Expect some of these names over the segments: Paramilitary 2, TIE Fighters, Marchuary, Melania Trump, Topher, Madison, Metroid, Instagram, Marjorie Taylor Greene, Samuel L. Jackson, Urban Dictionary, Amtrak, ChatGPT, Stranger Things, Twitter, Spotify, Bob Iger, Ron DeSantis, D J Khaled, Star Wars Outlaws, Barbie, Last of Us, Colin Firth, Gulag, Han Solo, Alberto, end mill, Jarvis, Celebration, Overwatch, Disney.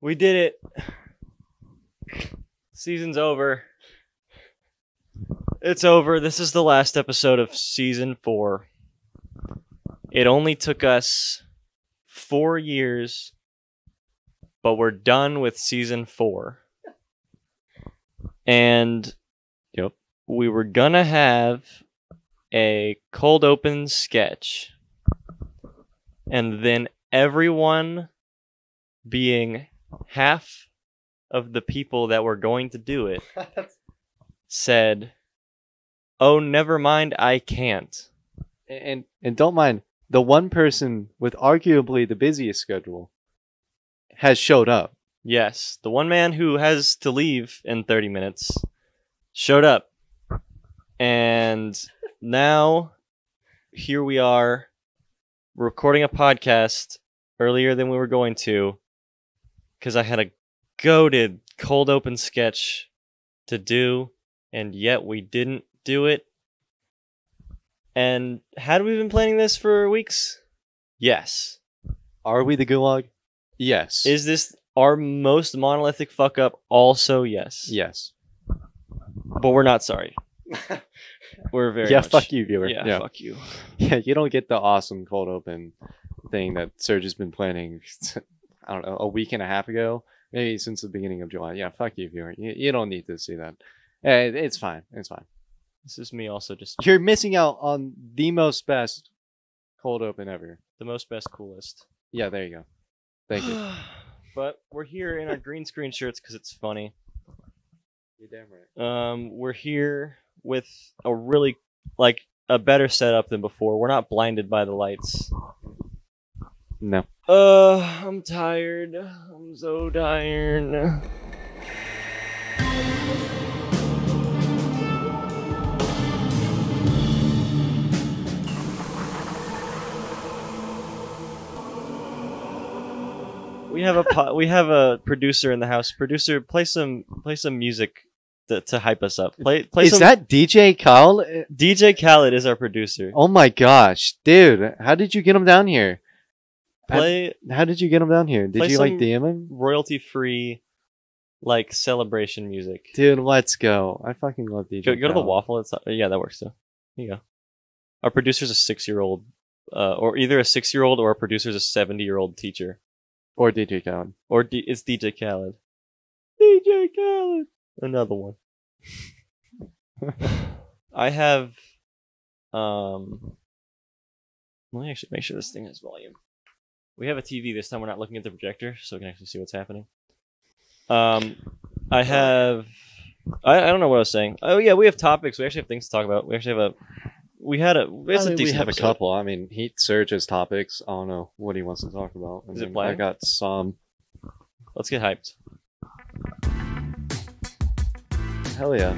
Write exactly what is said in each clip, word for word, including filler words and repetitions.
We did it. Season's over. It's over. This is the last episode of season four. It only took us four years, but we're done with season four. And yep, we were gonna have a cold open sketch. And then everyone, being half of the people that were going to do it, said, "Oh, never mind, I can't." And and don't mind, the one person with arguably the busiest schedule has showed up. Yes, the one man who has to leave in thirty minutes showed up. And now here we are, recording a podcast earlier than we were going to, because I had a goated cold open sketch to do, and yet we didn't do it. And had we been planning this for weeks? Yes. Are we the Gulag? Yes. Is this our most monolithic fuck up? Also yes. Yes. But we're not sorry. We're very yeah, much, fuck you, viewer. Yeah, yeah, fuck you. Yeah, you don't get the awesome cold open thing that Serge has been planning, I don't know, a week and a half ago, maybe since the beginning of July. Yeah, fuck you, viewer. You, you don't need to see that. It, it's fine. It's fine. This is me also just... You're missing out on the most best cold open ever. The most best coolest. Yeah, there you go. Thank you. But we're here in our green screen shirts because it's funny. You're damn right. Um, we're here with a really, like, a better setup than before. We're not blinded by the lights. No. Uh, I'm tired. I'm so tired. We have a po we have a producer in the house. Producer, play some play some music. To, to hype us up. Play, play is some... that D J Khaled? D J Khaled is our producer. Oh my gosh, dude. How did you get him down here? Play, how, how did you get him down here? Did you like D M him? Royalty-free, like, celebration music. Dude, let's go. I fucking love D J Go, go to the waffle. It's not, yeah, that works too. There you go. Our producer's a six-year-old, uh, or either a six-year-old or our producer's a seventy-year-old teacher. Or D J Khaled. Or D it's D J Khaled. D J Khaled! Another one. I have, um, let me actually make sure this thing has volume. We have a T V this time. We're not looking at the projector, so we can actually see what's happening. Um, I have, I, I don't know what I was saying. Oh yeah, we have topics. We actually have things to talk about. We actually have a, we had a, it's I mean, a we have episode. a couple. I mean, Heat Surge's topics. I don't know what he wants to talk about. I Is mean, it playing? I got some. Let's get hyped. Hell yeah.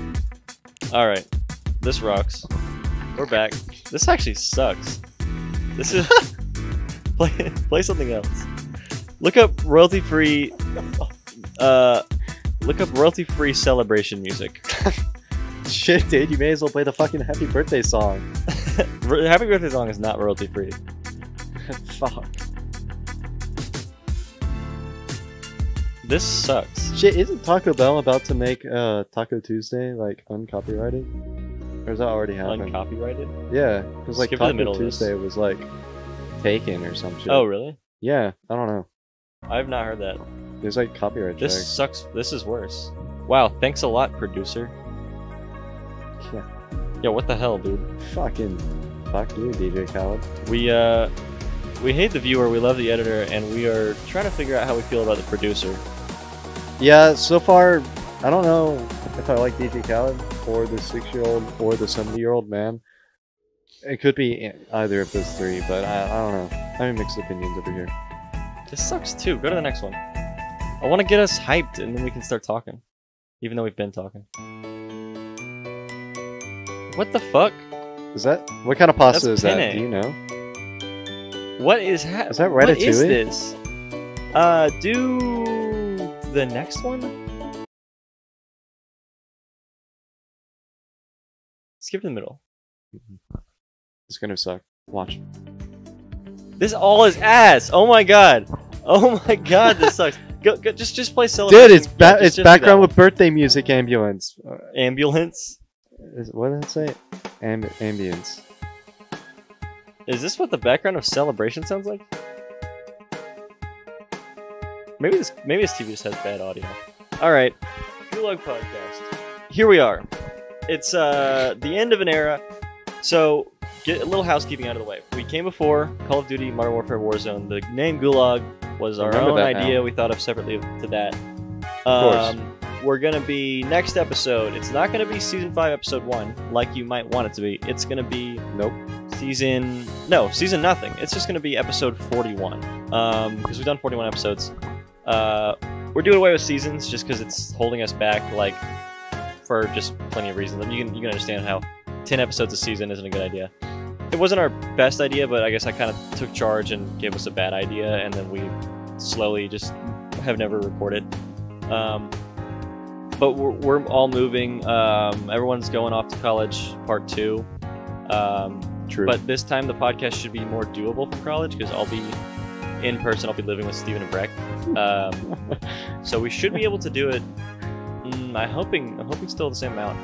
Alright. This rocks. We're back. This actually sucks. This is... play, play something else. Look up royalty-free... Uh, look up royalty-free celebration music. Shit, dude. You may as well play the fucking Happy Birthday song. Happy Birthday song is not royalty-free. Fuck. This sucks. Shit, isn't Taco Bell about to make uh, Taco Tuesday, like, uncopyrighted? Or is that already happening? Uncopyrighted? Yeah, because, like, Taco Tuesday was, like, taken or some shit. Oh, really? Yeah, I don't know. I've not heard that. There's, like, copyright This drag. sucks. This is worse. Wow, thanks a lot, producer. Yeah. Yo, what the hell, dude? Fucking fuck you, D J Khaled. We, uh, we hate the viewer, we love the editor, and we are trying to figure out how we feel about the producer. Yeah, so far, I don't know if I like D J Khaled, or the six-year-old, or the seventy-year-old man. It could be either of those three, but I, I don't know. I have mixed opinions over here. This sucks, too. Go to the next one. I want to get us hyped, and then we can start talking. Even though we've been talking. What the fuck? Is that... What kind of pasta That's is penne. that? Do you know? What is happening? Is that ratatouille? What is this? Uh, do... The next one? Skip to the middle. It's gonna suck. Watch. This all is ass! Oh my god! Oh my god, this sucks. Go, go, just, just play Celebration. Dude, it's ba just, it's just background with birthday music. Ambulance. Uh, ambulance. Is, what did it say? Am ambience. Is this what the background of Celebration sounds like? Maybe this maybe this T V just has bad audio. All right, Gulag podcast. Here we are. It's uh the end of an era. So get a little housekeeping out of the way. We came before Call of Duty, Modern Warfare, Warzone. The name Gulag was our own idea. Now. We thought of separately to that. Of um, course. We're gonna be next episode. It's not gonna be season five, episode one, like you might want it to be. It's gonna be nope. Season no season nothing. It's just gonna be episode forty-one. Um, because we've done forty-one episodes. Uh, we're doing away with seasons just because it's holding us back, like for just plenty of reasons. I mean, you can you can understand how ten episodes a season isn't a good idea. It wasn't our best idea, but I guess I kind of took charge and gave us a bad idea, and then we slowly just have never recorded. Um, but we're, we're all moving. Um, everyone's going off to college, part two. Um, True. But this time the podcast should be more doable for college because I'll be in person. I'll be living with Steven and Breck. Um, so we should be able to do it. Mm, I'm hoping. I'm hoping still the same amount.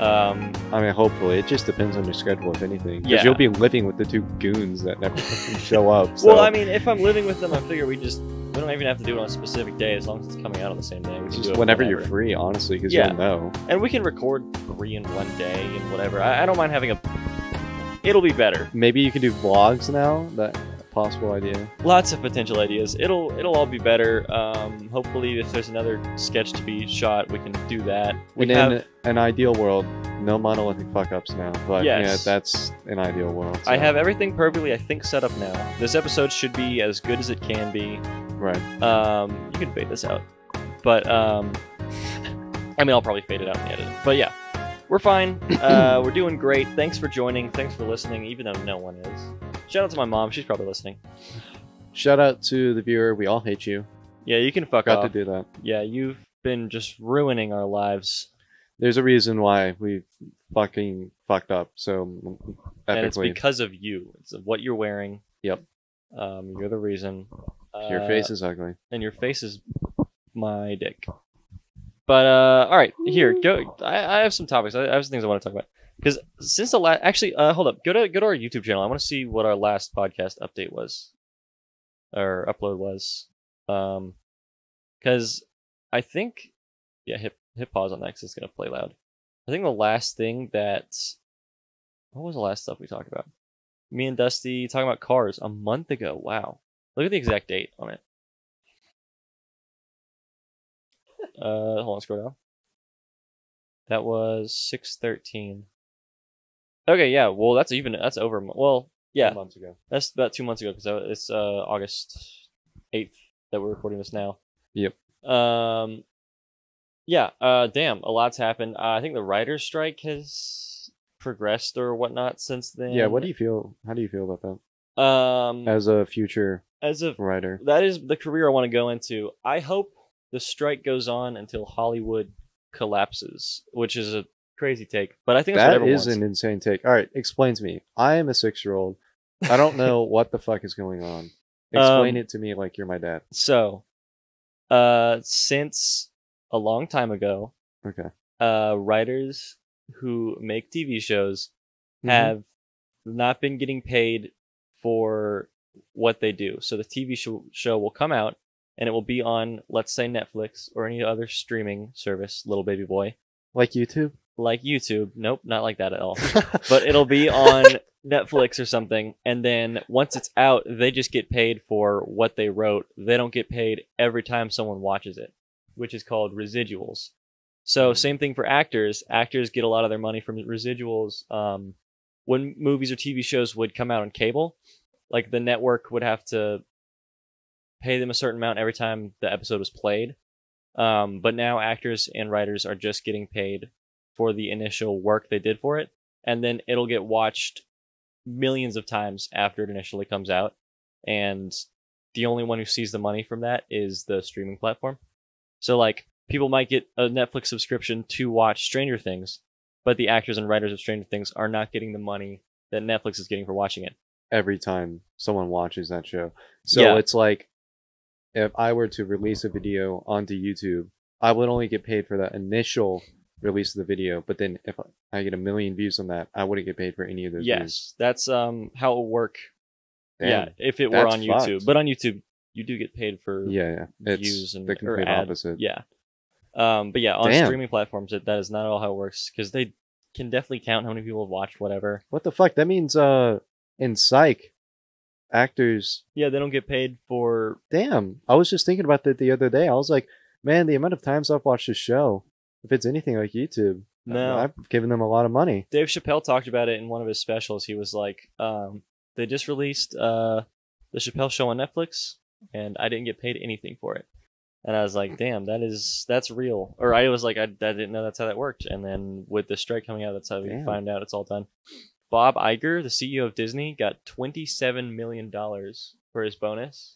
Um, I mean, hopefully. It just depends on your schedule, if anything. Because yeah. You'll be living with the two goons that never show up. So. Well, I mean, if I'm living with them, I figure we just... We don't even have to do it on a specific day, as long as it's coming out on the same day. We just do it whenever, whenever you're free, honestly, because yeah. You'll know. And we can record three in one day and whatever. I, I don't mind having a... It'll be better. Maybe you can do vlogs now? That possible idea. Lots of potential ideas. It'll it'll all be better. Um, hopefully, if there's another sketch to be shot, we can do that. We and have... in an ideal world, no monolithic fuck-ups now. But yes. Yeah, that's an ideal world. So. I have everything perfectly, I think, set up now. This episode should be as good as it can be. Right. Um, you can fade this out. But, um... I mean, I'll probably fade it out and edit it. But yeah, we're fine. uh, we're doing great. Thanks for joining. Thanks for listening, even though no one is. Shout out to my mom. She's probably listening. Shout out to the viewer. We all hate you. Yeah, you can fuck Got off. Got to do that. Yeah, you've been just ruining our lives. There's a reason why we fucking fucked up. So, epically. And it's because of you. It's what you're wearing. Yep. Um, you're the reason. Your uh, face is ugly. And your face is my dick. But, uh, all right. Here, go. I, I have some topics. I, I have some things I want to talk about. Because since the last, actually, uh, hold up, go to go to our YouTube channel. I want to see what our last podcast update was, or upload was. Um, because I think, yeah, hit hit pause on that because it's gonna play loud. I think the last thing that, what was the last stuff we talked about? Me and Dusty talking about cars a month ago. Wow, look at the exact date on it. Uh, hold on, scroll down. That was six thirteen. Okay, yeah. Well, that's even that's over. Well, yeah, two months ago. That's about two months ago because it's uh, August eighth that we're recording this now. Yep. Um, yeah. Uh, damn, a lot's happened. Uh, I think the writers' strike has progressed or whatnot since then. Yeah. What do you feel? How do you feel about that? Um, as a future as a writer, that is the career I want to go into. I hope the strike goes on until Hollywood collapses, which is a crazy take, but I think that's that what is wants. An insane take. All right, explain to me. I am a six-year-old. I don't know what the fuck is going on. Explain um, it to me like you're my dad. So, uh, since a long time ago, okay, uh, writers who make T V shows mm-hmm. have not been getting paid for what they do. So the T V show show will come out, and it will be on, let's say, Netflix or any other streaming service. Little baby boy, like YouTube. Like YouTube. Nope, not like that at all. But it'll be on Netflix or something. And then once it's out, they just get paid for what they wrote. They don't get paid every time someone watches it, which is called residuals. So same thing for actors. Actors get a lot of their money from residuals. Um, when movies or T V shows would come out on cable, like the network would have to pay them a certain amount every time the episode was played. Um, but now actors and writers are just getting paid for the initial work they did for it, and then it'll get watched millions of times after it initially comes out, and the only one who sees the money from that is the streaming platform. So, like, people might get a Netflix subscription to watch Stranger Things, but the actors and writers of Stranger Things are not getting the money that Netflix is getting for watching it every time someone watches that show. So yeah. It's like if I were to release a video onto YouTube, I would only get paid for that initial release of the video. But then if I get a million views on that, I wouldn't get paid for any of those yes, views. Yes, that's um how it'll work. Damn, yeah, if it were on YouTube. Fucked. But on YouTube, you do get paid for yeah, yeah. views it's and the complete opposite. Yeah. Um, but yeah, on Damn. streaming platforms, it, that is not at all how it works, because they can definitely count how many people have watched whatever. What the fuck? That means uh, in Psych, actors... Yeah, they don't get paid for... Damn. I was just thinking about that the other day. I was like, man, the amount of times I've watched this show, if it's anything like YouTube, no. I, I've given them a lot of money. Dave Chappelle talked about it in one of his specials. He was like, um, they just released uh, the Chappelle Show on Netflix, and I didn't get paid anything for it. And I was like, damn, that is, that's real. Or I was like, I, I didn't know that's how that worked. And then with the strike coming out, that's how damn. we find out it's all done. Bob Iger, the C E O of Disney, got twenty-seven million dollars for his bonus.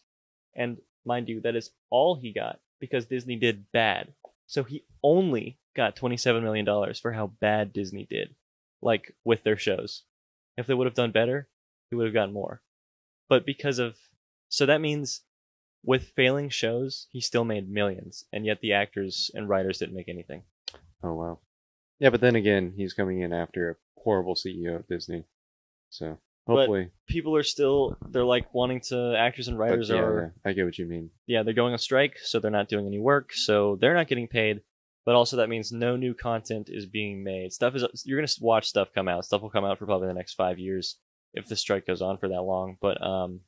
And mind you, that is all he got because Disney did bad. So he only got twenty-seven million dollars for how bad Disney did, like with their shows. If they would have done better, he would have gotten more. But because of, so that means... with failing shows, he still made millions, and yet the actors and writers didn't make anything. Oh, wow. Yeah, but then again, he's coming in after a horrible C E O of Disney. So, hopefully... But people are still... They're, like, wanting to... Actors and writers yeah, are... Yeah, I get what you mean. Yeah, they're going on strike, so they're not doing any work, so they're not getting paid, but also that means no new content is being made. Stuff is... You're going to watch stuff come out. Stuff will come out for probably the next five years if the strike goes on for that long, but... um.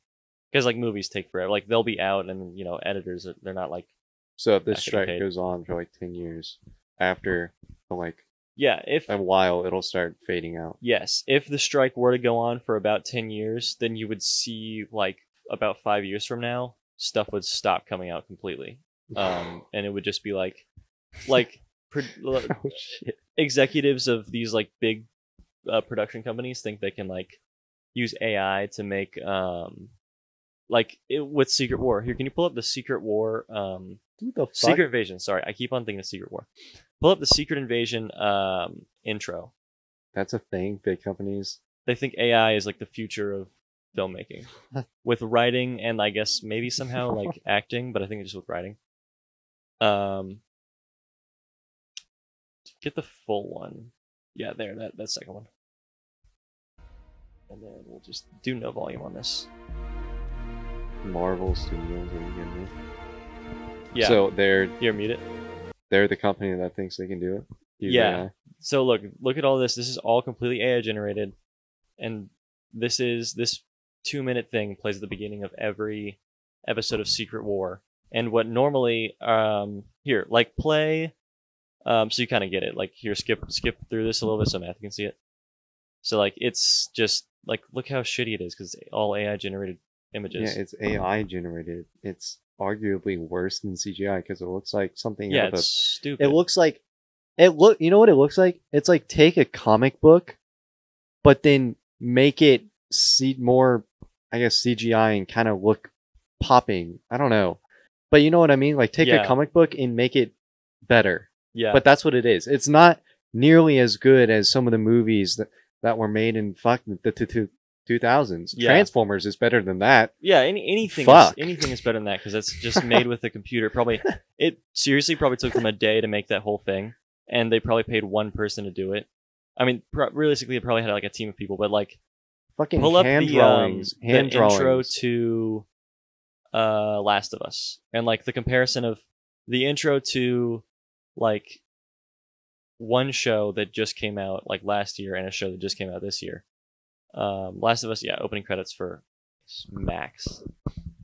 Because, like, movies take forever. Like, they'll be out, and, you know, editors, they're not, like... So, if this strike goes on for, like, ten years after, like... Yeah, if... A while, it'll start fading out. Yes. If the strike were to go on for about ten years, then you would see, like, about five years from now, stuff would stop coming out completely. Um, and it would just be, like... Like... pro- oh, shit. Executives of these, like, big uh, production companies think they can, like, use A I to make, um... Like, it, with Secret War. Here, can you pull up the Secret War? Um, the Secret Invasion. Sorry, I keep on thinking of Secret War. Pull up the Secret Invasion um, intro. That's a thing, big companies. They think A I is, like, the future of filmmaking. With writing and, I guess, maybe somehow, like, acting. But I think it's just with writing. Um, Get the full one. Yeah, there. That, that second one. And then we'll just do no volume on this. Marvel Studios, are you getting me? Yeah. So they're you're muted. They're the company that thinks they can do it. Yeah. A I. So look, look at all this. This is all completely A I generated, and this is this two-minute thing plays at the beginning of every episode of Secret War. And what normally, um, here, like play, um, so you kind of get it. Like here, skip, skip through this a little bit so Matthew can see it. So like, it's just like look how shitty it is because it's all A I generated. Images. Yeah, it's A I generated. It's arguably worse than C G I because it looks like something. Yeah, out it's of, stupid. It looks like it look. You know what it looks like? It's like take a comic book, but then make it see more, I guess, C G I and kind of look popping. I don't know, but you know what I mean. Like take yeah. a comic book and make it better. Yeah, but that's what it is. It's not nearly as good as some of the movies that that were made in fuck the two. two two thousands. Yeah. Transformers is better than that. Yeah, any, anything Fuck. Is, anything is better than that because that's just made with a computer. Probably it seriously probably took them a day to make that whole thing, and they probably paid one person to do it. I mean, pro- realistically, they probably had like a team of people, but like fucking pull hand up the, drawings, um, hand the drawings. Intro to uh, Last of Us, and like the comparison of the intro to like one show that just came out like last year and a show that just came out this year. Um, Last of Us, yeah, opening credits for Max.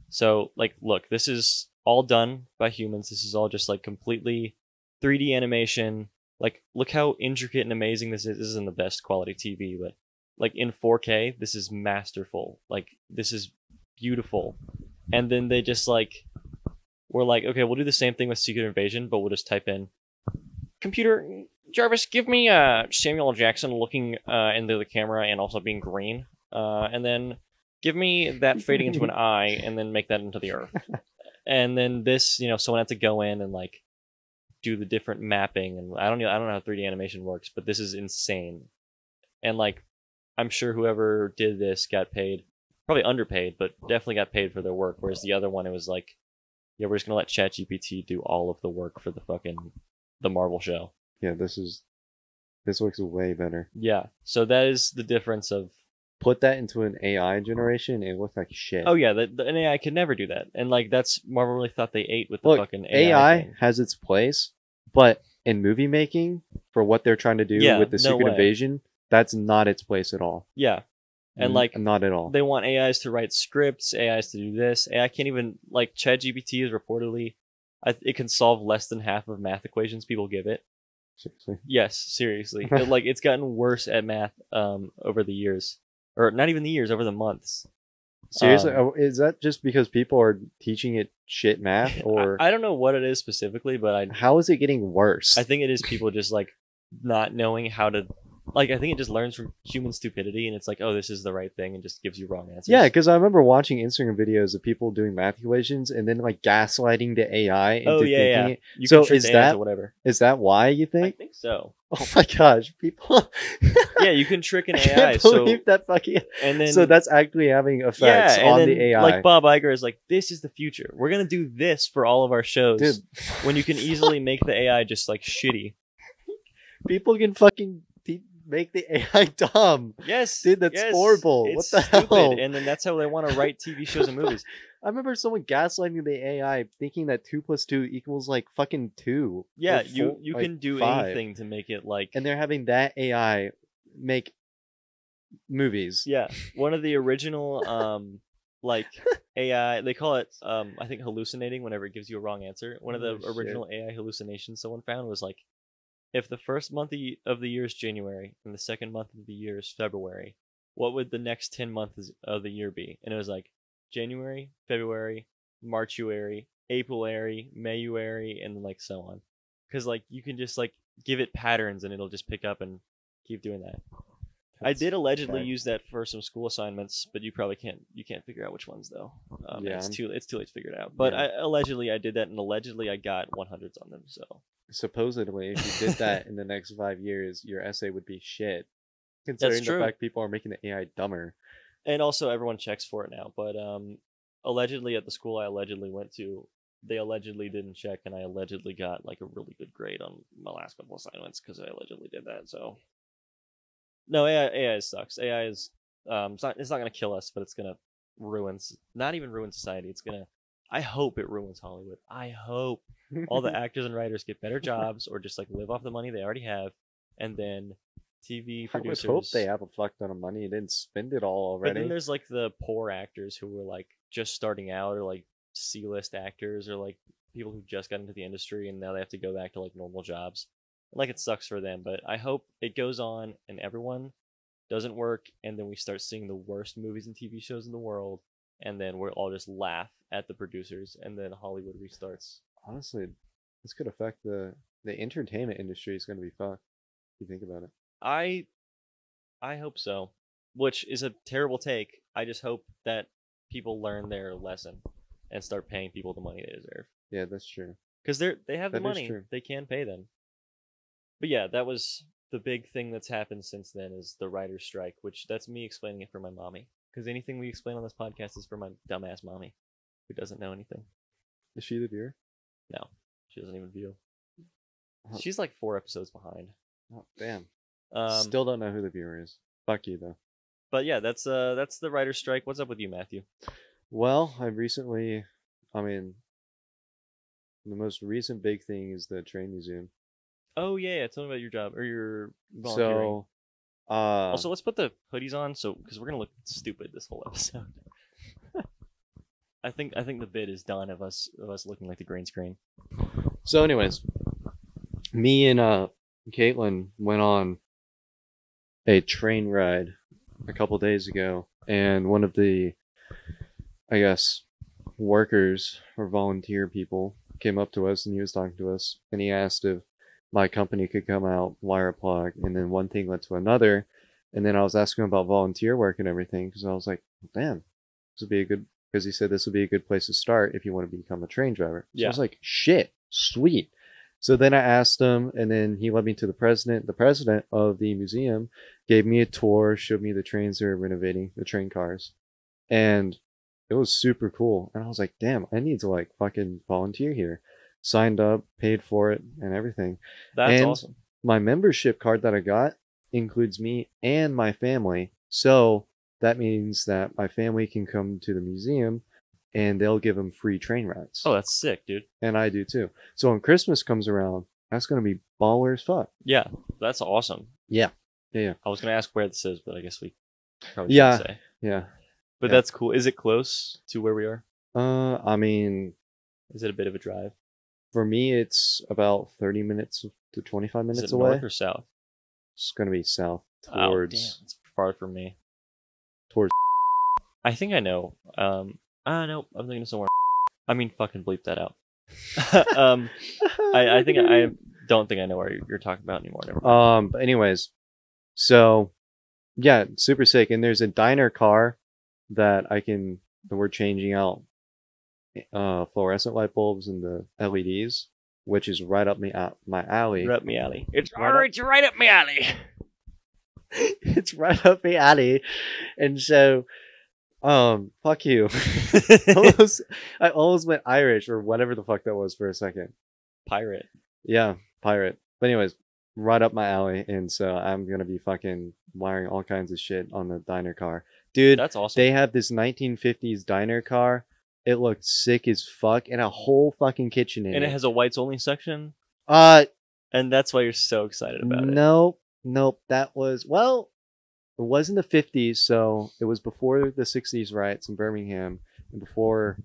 So, like, look, this is all done by humans. This is all just, like, completely three D animation. Like, look how intricate and amazing this is. This isn't the best quality T V, but, like, in four K, this is masterful. Like, this is beautiful. And then they just, like, were like, okay, we'll do the same thing with Secret Invasion, but we'll just type in computer... Jarvis, give me uh, Samuel L. Jackson looking uh, into the camera and also being green, uh, and then give me that fading into an eye, and then make that into the earth. And then this, you know, someone had to go in and like do the different mapping, and I don't know, I don't know how three D animation works, but this is insane. And like, I'm sure whoever did this got paid, probably underpaid, but definitely got paid for their work. Whereas the other one, it was like yeah, we're just gonna let ChatGPT do all of the work for the fucking the Marvel show. Yeah, this is this works way better. Yeah, so that is the difference of put that into an A I generation, it looks like shit. Oh yeah, the, the, an A I could never do that, and like that's Marvel really thought they ate with the Look, fucking A I. A I thing. Has its place, but in movie making for what they're trying to do yeah, with the no Secret way. Invasion, that's not its place at all. Yeah. And like, not at all. They want A Is to write scripts, A Is to do this. A I can't even, like, ChatGPT is reportedly, it can solve less than half of math equations people give it. Seriously? Yes, seriously. It, like, it's gotten worse at math um, over the years. Or not even the years, over the months. Seriously? Um, is that just because people are teaching it shit math? Or I, I don't know what it is specifically, but I... How is it getting worse? I think it is people just, like, not knowing how to... Like, I think it just learns from human stupidity, and it's like, oh, this is the right thing, and just gives you wrong answers. Yeah, because I remember watching Instagram videos of people doing math equations, and then, like, gaslighting the A I into oh, yeah, thinking yeah. it. You so is that, whatever. Is that why, you think? I think so. Oh, my gosh, people. Yeah, you can trick an I A I. Can't believe so, that fucking... And then, so that's actually having effects yeah, on then, the A I. Like, Bob Iger is like, this is the future. We're going to do this for all of our shows. Dude. When you can easily make the A I just, like, shitty. People can fucking... Make the A I dumb. Yes. Dude, that's yes, horrible. What the stupid. Hell? And then that's how they want to write T V shows and movies. I remember someone gaslighting the A I thinking that two plus two equals like fucking two. Yeah, four, you, you like can do five. Anything to make it like... And they're having that A I make movies. Yeah. One of the original um like A I... They call it, um I think, hallucinating whenever it gives you a wrong answer. One of the oh, original shit. A I hallucinations someone found was like, if the first month of the year is January and the second month of the year is February, what would the next ten months of the year be? And it was like January, February, Marchuary, Apriluary, Mayuary, and like so on. Because like you can just like give it patterns and it'll just pick up and keep doing that. That's I did allegedly bad. Use that for some school assignments, but you probably can't you can't figure out which ones though. Um, yeah, it's too it's too late to figure it out. But yeah. I, allegedly I did that, and allegedly I got one hundreds on them. So supposedly, if you did that in the next five years, your essay would be shit. Considering the fact people are making the A I dumber, and also everyone checks for it now. But um, allegedly at the school I allegedly went to, they allegedly didn't check, and I allegedly got like a really good grade on my last couple assignments because I allegedly did that. So. No, A I, A I sucks. A I is um, it's not it's not gonna kill us, but it's gonna ruin not even ruin society. It's gonna I hope it ruins Hollywood. I hope all the actors and writers get better jobs or just like live off the money they already have, and then T V producers. I would hope they have a fuck ton of money and didn't spend it all already. But then there's like the poor actors who were like just starting out, or like C-list actors, or like people who just got into the industry and now they have to go back to like normal jobs. Like, it sucks for them, but I hope it goes on and everyone doesn't work, and then we start seeing the worst movies and T V shows in the world, and then we'll all just laugh at the producers, and then Hollywood restarts. Honestly, this could affect the the entertainment industry. Is going to be fucked if you think about it. I I hope so, which is a terrible take. I just hope that people learn their lesson and start paying people the money they deserve. Yeah, that's true. Because they're they have the money. They can pay them. But yeah, that was the big thing that's happened since then is the writer's strike, which that's me explaining it for my mommy. Because anything we explain on this podcast is for my dumbass mommy, who doesn't know anything. Is she the viewer? No, she doesn't even view. Oh. She's like four episodes behind. Oh, damn. Um, Still don't know who the viewer is. Fuck you, though. But yeah, that's uh, that's the writer's strike. What's up with you, Matthew? Well, I recently, I mean, the most recent big thing is the train museum. Oh, yeah, yeah. Tell me about your job or your volunteering. So, uh, also, let's put the hoodies on so because we're going to look stupid this whole episode. I think I think the bit is done of us of us looking like the green screen. So anyways, me and uh, Caitlin went on a train ride a couple days ago, and one of the, I guess, workers or volunteer people came up to us, and he was talking to us, and he asked if my company could come out, wire a plug, and then one thing led to another. And then I was asking him about volunteer work and everything, because I was like, damn, this would be a good, because he said this would be a good place to start if you want to become a train driver. So yeah. I was like, shit, sweet. So then I asked him, and then he led me to the president. The president of the museum gave me a tour, showed me the trains they were renovating, the train cars. And It was super cool. And I was like, damn, I need to like fucking volunteer here. Signed up, paid for it and everything. That's and awesome. My membership card that I got includes me and my family. So that means that my family can come to the museum and they'll give them free train rides. Oh, that's sick, dude. And I do too. So when Christmas comes around, that's going to be baller as fuck. Yeah, that's awesome. Yeah. Yeah, yeah. I was going to ask where this is, but I guess we probably yeah. should say. Yeah. But yeah. that's cool. Is it close to where we are? Uh, I mean... Is it a bit of a drive? For me, it's about thirty minutes to twenty-five minutes is it away. North or south? It's going to be south. Towards... Oh, damn. It's far from me. Towards... I think I know. Um, ah, no. I'm thinking of somewhere... I mean, fucking bleep that out. um, I, I think I, I don't think I know where you're talking about anymore. Never. Um, but anyways, so yeah, super sick. And there's a diner car that I can. We're changing out uh, fluorescent light bulbs and the L E Ds, which is right up me uh, my alley. Right up me alley. It's right, right, up. It's right up me alley. It's right up me alley, and so. Um, fuck you. I, almost, I almost went Irish or whatever the fuck that was for a second. Pirate. Yeah, pirate. But anyways, right up my alley. And so I'm going to be fucking wiring all kinds of shit on the diner car. Dude, that's awesome. They have this nineteen fifties diner car. It looked sick as fuck and a whole fucking kitchen in it. And it has a whites only section? Uh, And that's why you're so excited about it. Nope. Nope. That was, well... It was in the fifties, so it was before the sixties riots in Birmingham and before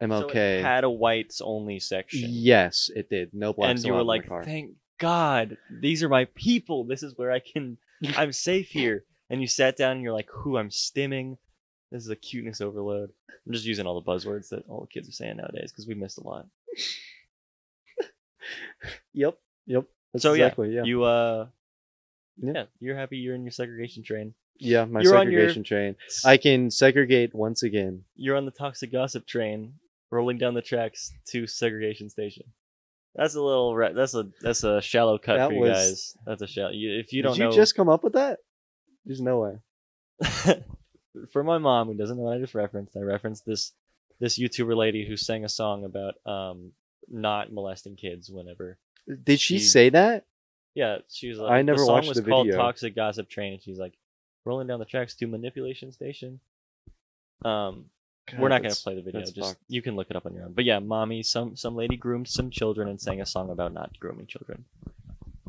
M L K. So it had a whites-only section. Yes, it did. No blacks. And you were like, thank God, these are my people. This is where I can, I'm safe here. And you sat down and you're like, who I'm stimming. This is a cuteness overload. I'm just using all the buzzwords that all the kids are saying nowadays because we missed a lot. Yep, yep. That's so exactly, yeah, yeah, you, uh... Yeah. yeah, you're happy you're in your segregation train. Yeah, my you're segregation your... train. I can segregate once again. You're on the Toxic Gossip Train, rolling down the tracks to segregation station. That's a little. Re- that's a that's a shallow cut that for you was... guys. That's a shallow. You, if you don't Did know, you just come up with that? There's no way. For my mom, who doesn't know what I just referenced, I referenced this this YouTuber lady who sang a song about um not molesting kids. Whenever did she, she... say that? Yeah, she was like, I never the song watched was the called video. Toxic Gossip Train, and she's like, rolling down the tracks to Manipulation Station. Um, God, we're not going to play the video. Just fucked. You can look it up on your own. But yeah, mommy, some some lady groomed some children and sang a song about not grooming children.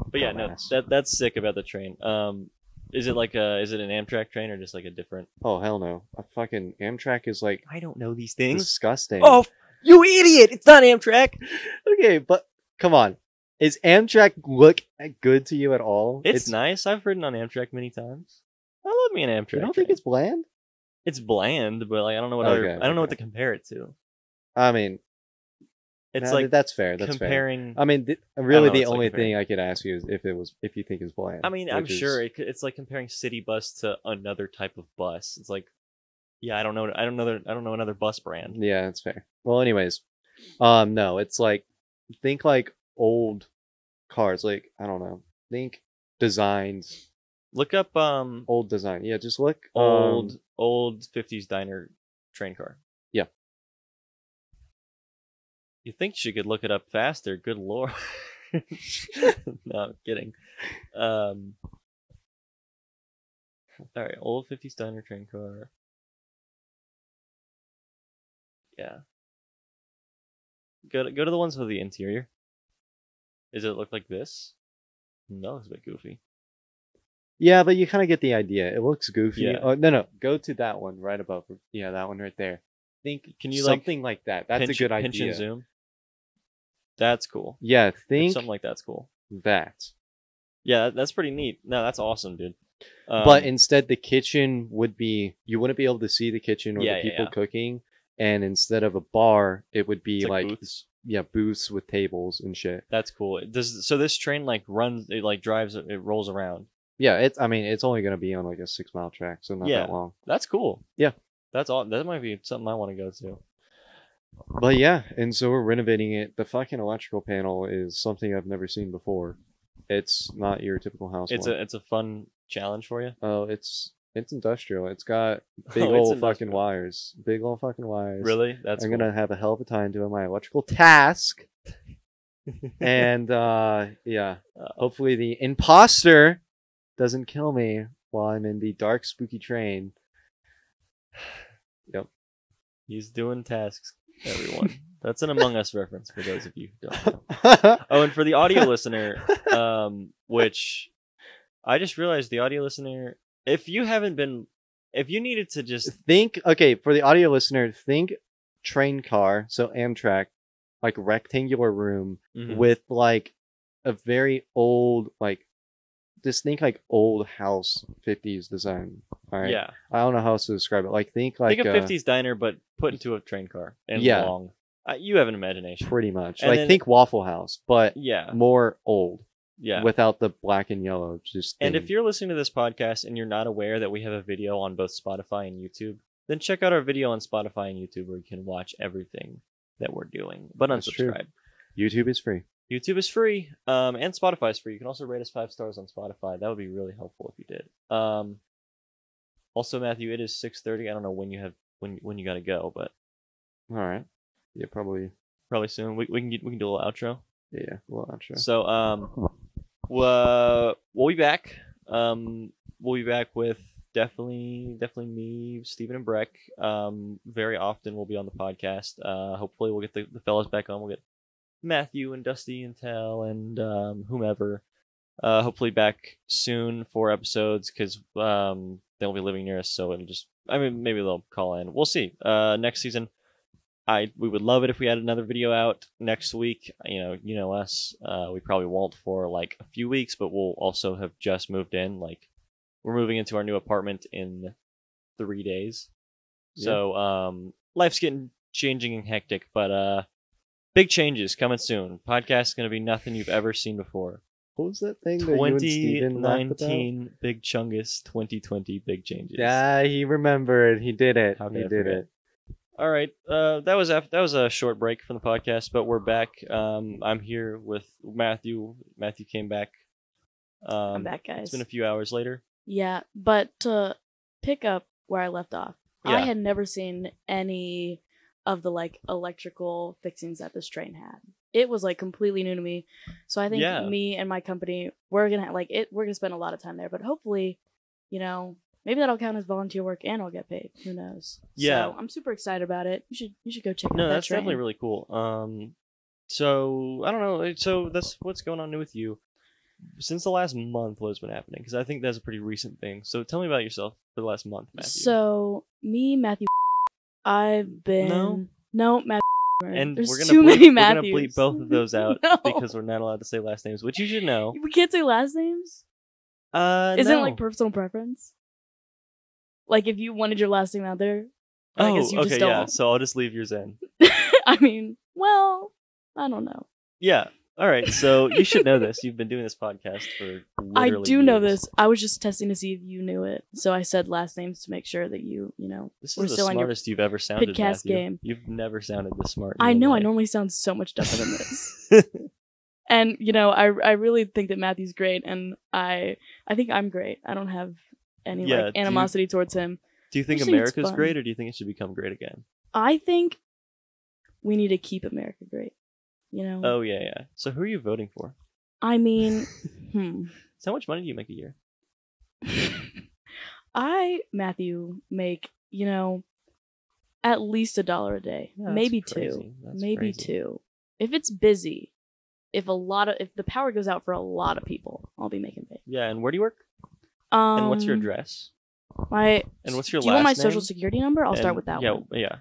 But yeah, oh, no, nice. that that's sick about the train. Um, is it like a is it an Amtrak train or just like a different? Oh hell no, a fucking Amtrak is like I don't know these things. Disgusting. Oh, you idiot! It's not Amtrak. Okay, but come on. Is Amtrak look good to you at all? It's, it's nice. I've ridden on Amtrak many times. I love me an Amtrak. You don't train. Think it's bland? It's bland, but like I don't know what okay, other, okay. I don't know what to compare it to. I mean, it's no, like that's fair. That's comparing. Fair. I mean, th- really, I know, the only like thing I could ask you is if it was if you think it's bland. I mean, I'm is... sure it, it's like comparing city bus to another type of bus. It's like, yeah, I don't know. I don't know. Other, I don't know another bus brand. Yeah, that's fair. Well, anyways, um, no, it's like think like. Old cars, like I don't know, think designs, look up um old design, yeah, just look old um, old fifties diner train car. Yeah, you think she could look it up faster? Good lord. No, I'm kidding. Um all right, old fifties diner train car. Yeah, go to, go to the ones with the interior. Does it look like this? No, it's a bit goofy. Yeah, but you kind of get the idea. It looks goofy. Yeah. Oh, no, no. Go to that one right above. Yeah, that one right there. Think Can you something like, like that. That's pinch, a good idea. Pinch and zoom. That's cool. Yeah, think... If something like that's cool. That. Yeah, that's pretty neat. No, that's awesome, dude. Um, but instead, the kitchen would be... You wouldn't be able to see the kitchen or yeah, the people yeah, yeah. cooking. And instead of a bar, it would be it's like... like booths. Yeah, booths with tables and shit. That's cool. Does so this train like runs? It like drives. It rolls around. Yeah, it's. I mean, it's only gonna be on like a six mile track, so not yeah, that long. That's cool. Yeah, that's all. That might be something I want to go to. But yeah, and so we're renovating it. The fucking electrical panel is something I've never seen before. It's not your typical house. It's one. a. It's a fun challenge for you. Oh, uh, it's. It's industrial. It's got big oh, old fucking wires. Big old fucking wires. Really? That's I'm cool. gonna have a hell of a time doing my electrical task. And uh yeah. Uh, hopefully the imposter doesn't kill me while I'm in the dark, spooky train. Yep. He's doing tasks, everyone. That's an Among Us reference for those of you who don't know. Oh, and for the audio listener, um, which I just realized the audio listener, if you haven't been, if you needed to just think, okay, for the audio listener, think train car, so Amtrak, like rectangular room mm-hmm. with like a very old, like just think like old house fifties design. All right. Yeah. I don't know how else to describe it. Like think like think a fifties uh, diner, but put into a train car and yeah. long. You have an imagination, pretty much. And like then, think Waffle House, but yeah, more old. Yeah, without the black and yellow. Just and thing. If you're listening to this podcast and you're not aware that we have a video on both Spotify and YouTube, then check out our video on Spotify and YouTube where you can watch everything that we're doing. But unsubscribe. YouTube is free. YouTube is free, um, and Spotify is free. You can also rate us five stars on Spotify. That would be really helpful if you did. Um, also, Matthew, it is six thirty. I don't know when you have when when you got to go, but all right. Yeah, probably. Probably soon. We we can get, we can do a little outro. Yeah, a little outro. So um, we'll, uh, we'll be back. Um, we'll be back with definitely definitely me, Steven, and Breck. Um, very often we'll be on the podcast. Uh, hopefully we'll get the, the fellas back on. We'll get Matthew and Dusty and Tal and um whomever. Uh, hopefully back soon for episodes because um they'll be living near us, so it'll just I mean maybe they'll call in. We'll see. Uh, next season. I, we would love it if we had another video out next week. You know, you know us. Uh, we probably won't for like a few weeks, but we'll also have just moved in. Like, we're moving into our new apartment in three days. Yeah. So um, life's getting changing and hectic, but uh, big changes coming soon. Podcast is going to be nothing you've ever seen before. What was that thing? twenty nineteen Big Chungus, twenty twenty Big Changes. Yeah, he remembered. He did it. How he did it. All right, uh, that was a, that was a short break from the podcast, but we're back. Um, I'm here with Matthew. Matthew came back. Um, I'm back, guys. It's been a few hours later. Yeah, but to pick up where I left off, yeah. I had never seen any of the like electrical fixings that this train had. It was like completely new to me, so I think yeah. me and my company we're gonna like it. We're gonna spend a lot of time there, but hopefully, you know. Maybe that'll count as volunteer work and I'll get paid. Who knows? Yeah. So I'm super excited about it. You should you should go check it out. No, that that's train. Definitely really cool. Um, so I don't know. So that's what's going on new with you. Since the last month, what's been happening? Because I think that's a pretty recent thing. So tell me about yourself for the last month, Matthew. So me, Matthew, I've been... No. No, Matthew. And There's we're gonna too bleep, many Matthews. We're going to bleep both of those out no. because we're not allowed to say last names, which you should know. We can't say last names? Uh, Isn't no. it like personal preference? Like, if you wanted your last name out there, oh, I guess you okay, just don't. Yeah, so I'll just leave yours in. I mean, well, I don't know. Yeah. All right. So you should know this. You've been doing this podcast for literally I do years. know this. I was just testing to see if you knew it. So I said last names to make sure that you, you know, this is the smartest you've ever sounded, podcast game. You've never sounded this smart. I know. Life. I normally sound so much dumber than this. And, you know, I I really think that Matthew's great. And I I think I'm great. I don't have... any yeah, like animosity you, towards him. Do you think America's great or do you think it should become great again? I think we need to keep America great, you know? Oh, yeah, yeah. So who are you voting for? I mean, hmm. So how much money do you make a year? I, Matthew, make, you know, at least a dollar a day. Yeah, maybe crazy. two. That's maybe crazy. two. If it's busy, if a lot of, if the power goes out for a lot of people, I'll be making pay. Yeah, and where do you work? Um, and what's your address? My and what's your? Do last you want my name? Social security number? I'll and, start with that yeah, one. Yeah, yeah.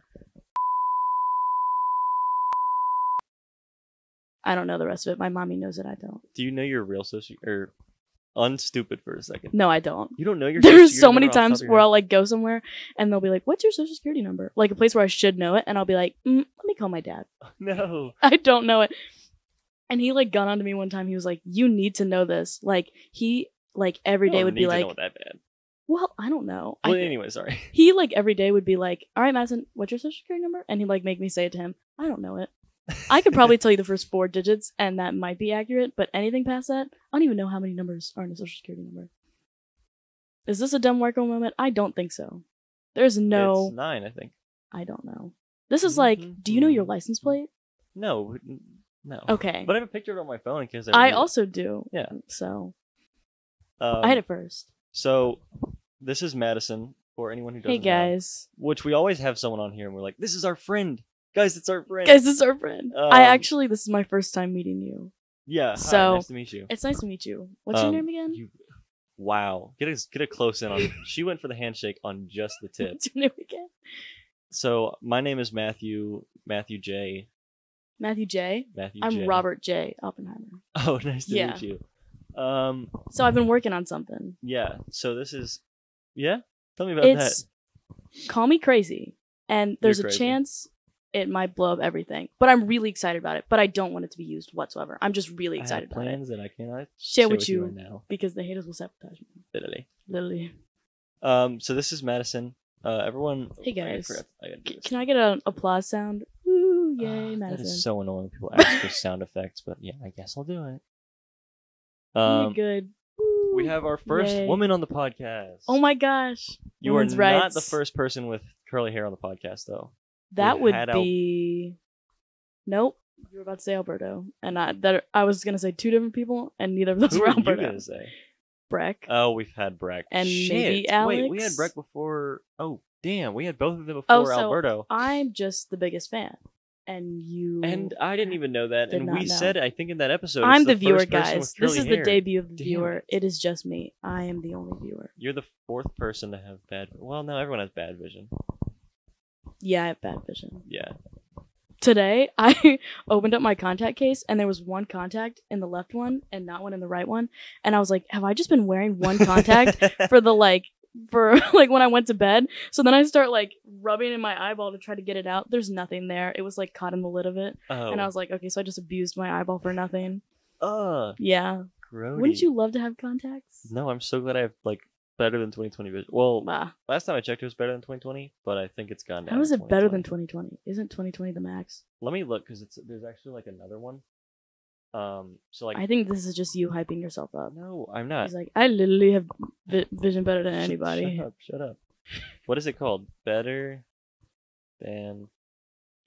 I don't know the rest of it. My mommy knows it. I don't. Do you know your real social or unstupid for a second? No, I don't. You don't know your. There's social so many times where I'll like go somewhere and they'll be like, "What's your social security number?" Like a place where I should know it, and I'll be like, mm, "Let me call my dad." No, I don't know it. And he like got onto me one time. He was like, "You need to know this." Like he. Like every day would be like, that bad. Well, I don't know. Well, I, anyway, sorry. He like every day would be like, all right, Madison, what's your social security number? And he'd like make me say it to him. I don't know it. I could probably tell you the first four digits and that might be accurate, but anything past that, I don't even know how many numbers are in a social security number. Is this a dumb worker moment? I don't think so. There's no... It's nine, I think. I don't know. This is mm-hmm. like, do you know your license plate? No. No. Okay. But I have a picture of it on my phone in case I... I also do. Yeah. So. Um, I had it first. So, this is Madison, for anyone who doesn't Hey, guys. Know, which we always have someone on here, and we're like, this is our friend. Guys, it's our friend. Guys, it's our friend. Um, I actually, this is my first time meeting you. Yeah. So, hi, nice to meet you. It's nice to meet you. What's um, your name again? You... Wow. Get a, get a close in on... She went for the handshake on just the tip. What's your name again? So, my name is Matthew, Matthew J. Matthew J? Matthew I'm J. Robert J. Oppenheimer. Oh, nice to yeah. meet you. Um, so, I've been working on something. Yeah. So, this is... Yeah? Tell me about it's, that. Call me crazy. And there's a chance it might blow up everything. But I'm really excited about it. But I don't want it to be used whatsoever. I'm just really excited about it. I have plans and I cannot share, share with, with you, you right now. Because the haters will sabotage me. Literally. Literally. Um, so, this is Madison. Uh, everyone. Hey guys, I I C- can I get an applause sound? Woo! Yay, uh, Madison. That is so annoying. People ask for sound effects, but yeah, I guess I'll do it. Um, good. Woo, we have our first yay. woman on the podcast. Oh my gosh! You Women's are rights. Not the first person with curly hair on the podcast, though. That We've would be. Al- nope. You were about to say Alberto, and I that I was gonna say two different people, and neither of those Who were Alberto. Were you gonna say? Breck. Oh, we've had Breck. And Shit. maybe Alex. Wait, we had Breck before. Oh, damn. We had both of them before oh, so Alberto. I'm just the biggest fan. And you. And I didn't even know that. And we know. said, I think, in that episode. I'm the, the viewer, guys. This is hair. the debut of the damn. viewer. It is just me. I am the only viewer. You're the fourth person to have bad. Well, no, everyone has bad vision. Yeah, I have bad vision. Yeah. Today, I opened up my contact case, and there was one contact in the left one and not one in the right one. And I was like, have I just been wearing one contact for the, like, for, like, when I went to bed? So then I start, like, rubbing in my eyeball to try to get it out. There's nothing there. It was, like, caught in the lid of it. Oh. And I was like, okay, so I just abused my eyeball for nothing. Uh. Yeah. Grody. Wouldn't you love to have contacts? No, I'm so glad I have, like, better than twenty twenty vision. Well, ah. last time I checked, it was better than twenty twenty, but I think it's gone down. How is it better than twenty twenty? Isn't twenty twenty the max? Let me look, because it's there's actually like another one. Um, so like I think this is just you hyping yourself up. No, I'm not. He's like, I literally have vi- vision better than anybody. Shut up! Shut up! What is it called? Better than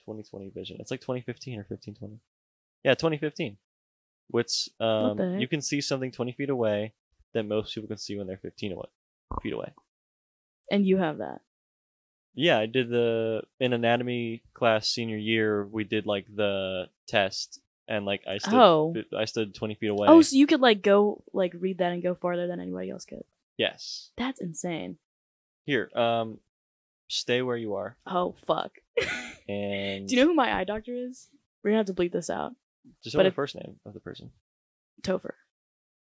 twenty twenty vision. It's like twenty fifteen or fifteen twenty. Yeah, twenty fifteen. Which um, you can see something twenty feet away that most people can see when they're fifteen away. feet away. And you have that. Yeah, I did the in anatomy class senior year, we did like the test and like I stood oh. I stood twenty feet away. Oh, so you could like go like read that and go farther than anybody else could. Yes. That's insane. Here, um stay where you are. Oh fuck. And do you know who my eye doctor is? We're gonna have to bleep this out. Just know the if... first name of the person. Topher.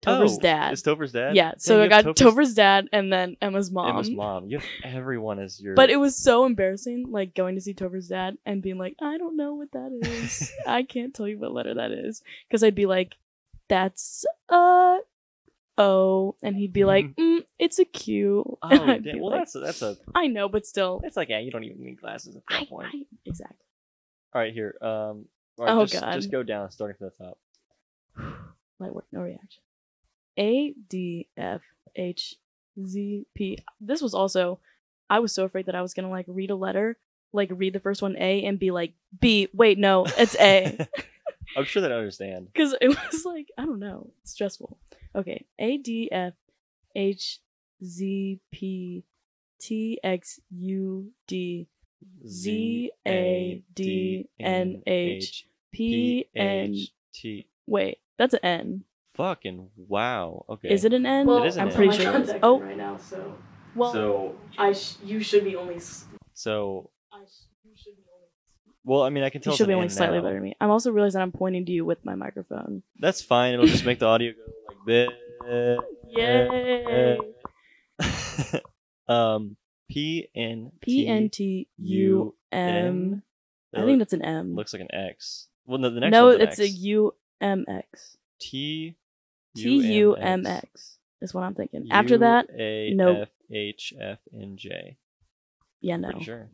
Topher's oh, dad. It's Topher's dad? Yeah, so yeah, I got Topher's... Topher's dad and then Emma's mom. Emma's mom. You have everyone as your... But it was so embarrassing, like, going to see Topher's dad and being like, I don't know what that is. I can't tell you what letter that is. Because I'd be like, that's a O. And he'd be like, mm, it's a Q. Oh, damn. Well, like, that's, a, that's a... I know, but still. It's like, yeah, you don't even need glasses at that I, point. I, exactly. All right, here. Um, all right, oh, just, God. Just go down, starting from the top. Light work, no reaction. A, D, F, H, Z, P. This was also, I was so afraid that I was going to like read a letter, like read the first one A and be like, B, wait, no, it's A. I'm sure they don't understand. Because it was like, I don't know, it's stressful. Okay, A, D, F, H, Z, P, T, X, U, D, Z, A, D, N, H, P, N, T. Wait, that's an N. Fucking wow. Okay. Is it an N? Well, it is an I'm N. pretty sure it's oh. right now, so. Well, so, I sh- you should be only So I sh- you should be only Well, I mean, I can tell you should be only slightly now. better than me. I'm also realizing I'm pointing to you with my microphone. That's fine. It'll just make the audio go like this. Yay. um P N P N T U M. I think that's an M. Looks like an X. Well, no, the next No, it's a U M X. T U M X is what I'm thinking. U- After that, A no. F H F N J. Yeah, no. Pretty sure.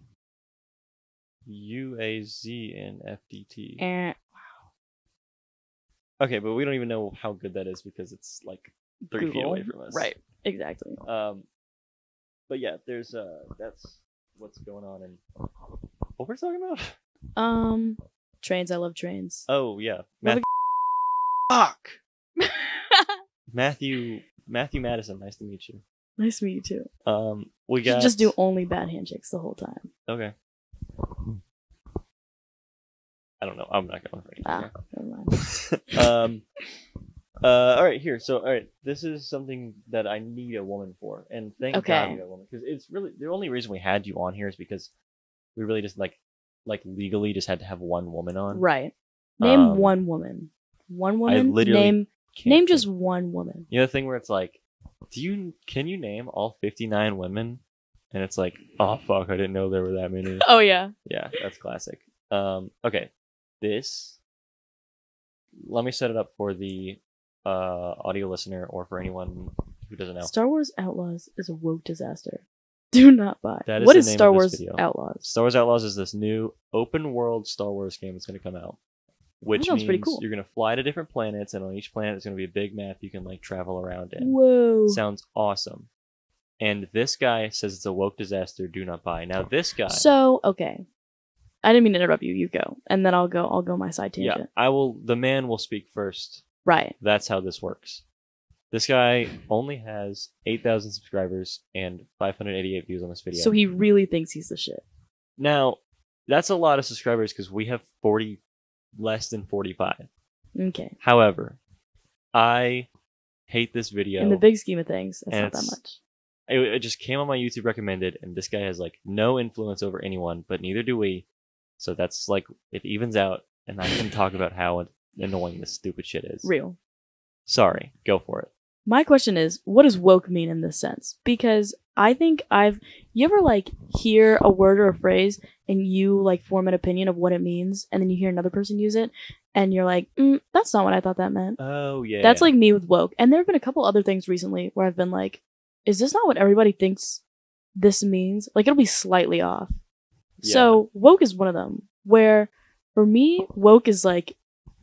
U A Z N F D T. Wow. Okay, but we don't even know how good that is because it's like three Google. feet away from us. Right. Exactly. Um. But yeah, there's uh, that's what's going on. And what were we talking about? Um, trains. I love trains. Oh yeah, Matthew. Fuck. Matthew Matthew Madison. Nice to meet you. Nice to meet you too. Um, we got just do only bad handshakes the whole time. Okay. I don't know. I'm not going. Ah, never mind. um. Uh, all right, here. So, all right, this is something that I need a woman for, and thank okay. God I need a woman, because it's really the only reason we had you on here is because we really just like, like legally just had to have one woman on. Right. Name um, one woman. One woman. I literally name name just think. one woman. You know the thing where it's like, do you can you name all fifty-nine women? And it's like, oh fuck, I didn't know there were that many. Oh yeah. Yeah, that's classic. Um. Okay. This. Let me set it up for the. Uh, audio listener, or for anyone who doesn't know, Star Wars Outlaws is a woke disaster. Do not buy. That is what the is name Star of this Wars video. Outlaws? Star Wars Outlaws is this new open world Star Wars game that's going to come out, which means pretty cool. You're going to fly to different planets, and on each planet is going to be a big map you can like travel around in. Whoa! Sounds awesome. And this guy says it's a woke disaster. Do not buy. Now this guy. So okay, I didn't mean to interrupt you. You go, and then I'll go. I'll go my side tangent. Yeah, I will. The man will speak first. Right. That's how this works. This guy only has eight thousand subscribers and five hundred eighty-eight views on this video. So he really thinks he's the shit. Now, that's a lot of subscribers because we have forty, less than forty-five. Okay. However, I hate this video. In the big scheme of things, it's not that much. It, it just came on my YouTube recommended, and this guy has like no influence over anyone, but neither do we. So that's like, it evens out, and I can talk about how it annoying this stupid shit is. Real. Sorry, go for it. My question is, what does woke mean in this sense? Because I think I've you ever like hear a word or a phrase and you like form an opinion of what it means, and then you hear another person use it and you're like, mm, that's not what I thought that meant. Oh yeah. That's like me with woke. And there have been a couple other things recently where I've been like, is this not what everybody thinks this means? Like, it'll be slightly off. Yeah. So woke is one of them, where for me woke is like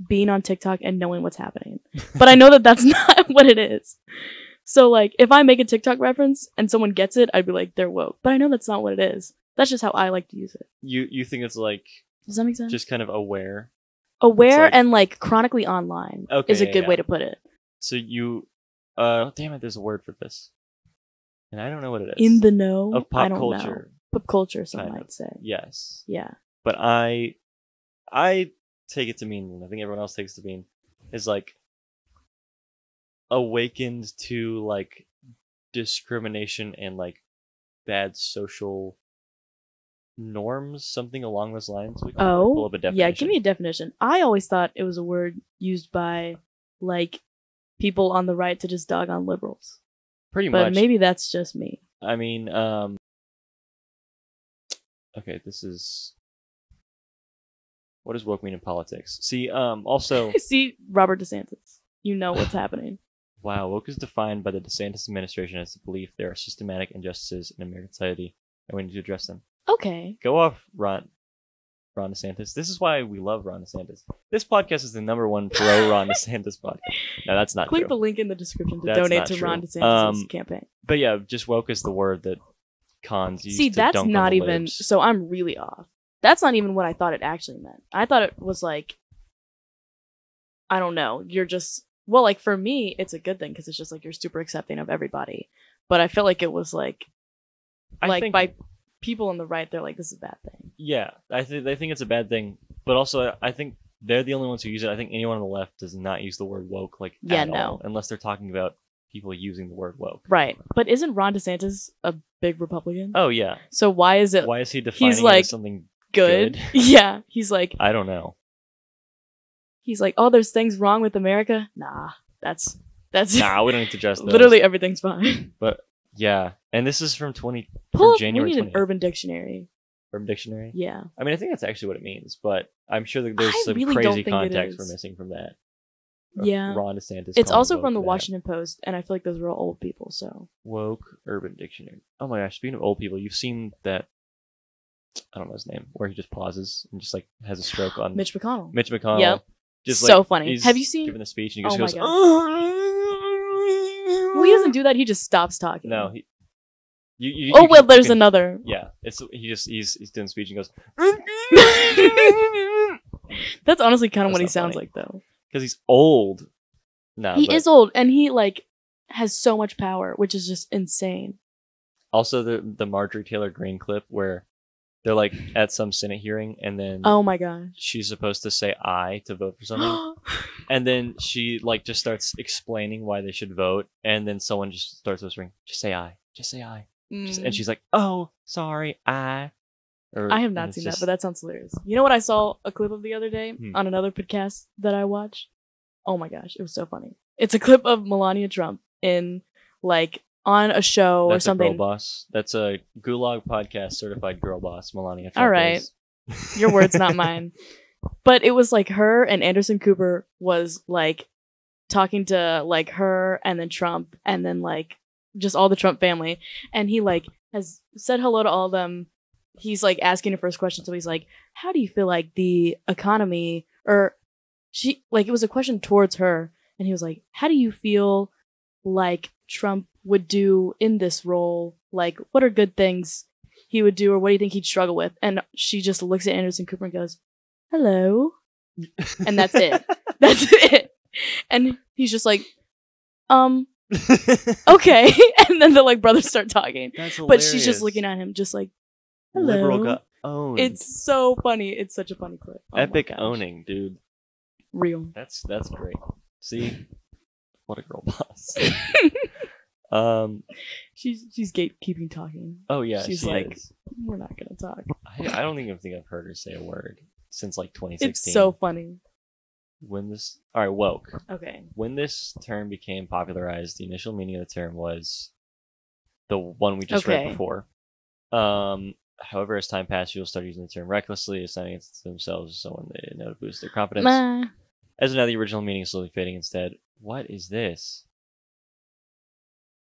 being on TikTok and knowing what's happening, but I know that that's not what it is. So like, if I make a TikTok reference and someone gets it, I'd be like, they're woke, but I know that's not what it is. That's just how I like to use it. You you think it's like, does that make sense? Just kind of aware aware like, and like chronically online. Okay, is a good yeah. way to put it. So you uh damn it, there's a word for this and I don't know what it is. In the know of pop I don't culture know. Pop culture, some kind might of. Say yes. Yeah, but i i take it to mean, and I think everyone else takes it to mean, is like awakened to like discrimination and like bad social norms, something along those lines. We can oh pull up a definition. Yeah, give me a definition. I always thought it was a word used by like people on the right to just dog on liberals. Pretty but much. But maybe that's just me. I mean, um okay, this is what does woke mean in politics? See, um, also... See, Robert DeSantis. You know what's happening. Wow, woke is defined by the DeSantis administration as the belief there are systematic injustices in American society, and we need to address them. Okay. Go off, Ron. Ron DeSantis. This is why we love Ron DeSantis. This podcast is the number one pro Ron DeSantis podcast. No, that's not Click true. Click the link in the description to that's donate to true. Ron DeSantis' um, campaign. But yeah, just woke is the word that cons use. See, to that's dunk not on the even... Lips. So I'm really off. That's not even what I thought it actually meant. I thought it was like, I don't know, you're just, well, like for me, it's a good thing because it's just like you're super accepting of everybody. But I feel like it was like, I like think, by people on the right, they're like, this is a bad thing. Yeah, I think they think it's a bad thing. But also, I think they're the only ones who use it. I think anyone on the left does not use the word woke like yeah, at no. all, unless they're talking about people using the word woke. Right. But isn't Ron DeSantis a big Republican? Oh, yeah. So why is it? Why is he defining he's like, it as something Good. good yeah he's like I don't know he's like oh there's things wrong with America. Nah, that's that's nah, we don't need to address those. Literally everything's fine. But yeah, and this is from twenty Pull from up, January we need an Urban Dictionary. Urban Dictionary yeah, I mean I think that's actually what it means, but I'm sure that there's I some really crazy context we're missing from that. Yeah, Ron DeSantis. It's also from the that. Washington Post, and I feel like those are all old people. So woke Urban Dictionary. Oh my gosh, speaking of old people, you've seen that I don't know his name, where he just pauses and just like has a stroke on Mitch McConnell. Mitch McConnell. Yep. Just so like, funny. Have you seen giving the speech and he just oh goes, oh. Well, he doesn't do that. He just stops talking. No, he You, you, oh, you well, can, there's can, another. Yeah, it's he just he's he's doing speech and goes. That's honestly kind of That's what he sounds funny. like, though. Because he's old. No, he but... is old, and he like has so much power, which is just insane. Also, the the Marjorie Taylor Greene clip where they're like at some Senate hearing, and then oh my gosh, she's supposed to say "I" to vote for something, and then she like just starts explaining why they should vote, and then someone just starts whispering, "Just say I, just say I." Just, and she's like, "Oh, sorry, I." Or, I have not seen just... that, but that sounds hilarious. You know what I saw a clip of the other day hmm. on another podcast that I watched? Oh my gosh, it was so funny. It's a clip of Melania Trump in like on a show That's or something. A girl boss. That's a Gulag podcast certified girl boss, Melania Trump. All right, your words, not mine. But it was like her and Anderson Cooper was like talking to like her and then Trump and then like. Just all the Trump family, and he like has said hello to all of them. He's like asking her first question, so he's like, "How do you feel like the economy?" Or she like it was a question towards her, and he was like, "How do you feel like Trump would do in this role? Like, what are good things he would do, or what do you think he'd struggle with?" And she just looks at Anderson Cooper and goes, "Hello," and that's it. That's it. And he's just like, um. okay, and then the like brothers start talking, but she's just looking at him, just like, "Hello." Liberal got owned. It's so funny. It's such a funny clip. Oh Epic owning, dude. Real. That's that's great. See, what a girl boss. um, she's she's gatekeeping talking. Oh yeah, she's she like, is. "We're not gonna talk." I, I don't even think I've heard her say a word since like twenty sixteen. It's so funny. When this, all right, woke. Okay. When this term became popularized, the initial meaning of the term was the one we just okay. read before. Um, however, as time passed, people started using the term recklessly, assigning it to themselves as someone they know to boost their confidence. Nah. As of now, the original meaning is slowly fading. Instead, what is this?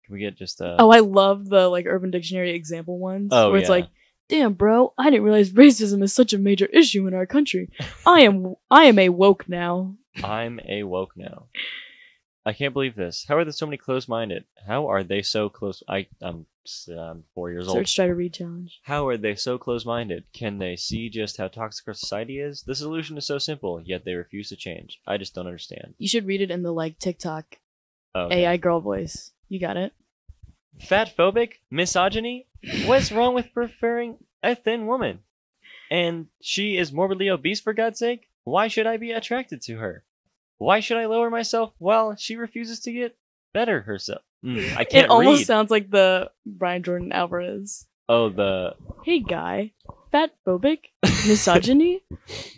Can we get just a? Oh, I love the like Urban Dictionary example ones. Oh, where it's yeah. like. Damn, bro, I didn't realize racism is such a major issue in our country. I am I am a woke now. I'm a woke now. I can't believe this. How are there so many close-minded? How are they so close? I, I'm, I'm four years Search, old. Search, try to read challenge. How are they so close-minded? Can they see just how toxic our society is? The solution is so simple, yet they refuse to change. I just don't understand. You should read it in the, like, TikTok okay. A I girl voice. You got it? Fatphobic? Misogyny? What's wrong with preferring a thin woman? And she is morbidly obese, for God's sake? Why should I be attracted to her? Why should I lower myself while she refuses to get better herself? Mm, I can't read. It almost read. sounds like the Brian Jordan Alvarez. Oh, the... Hey, guy. Fatphobic? Misogyny?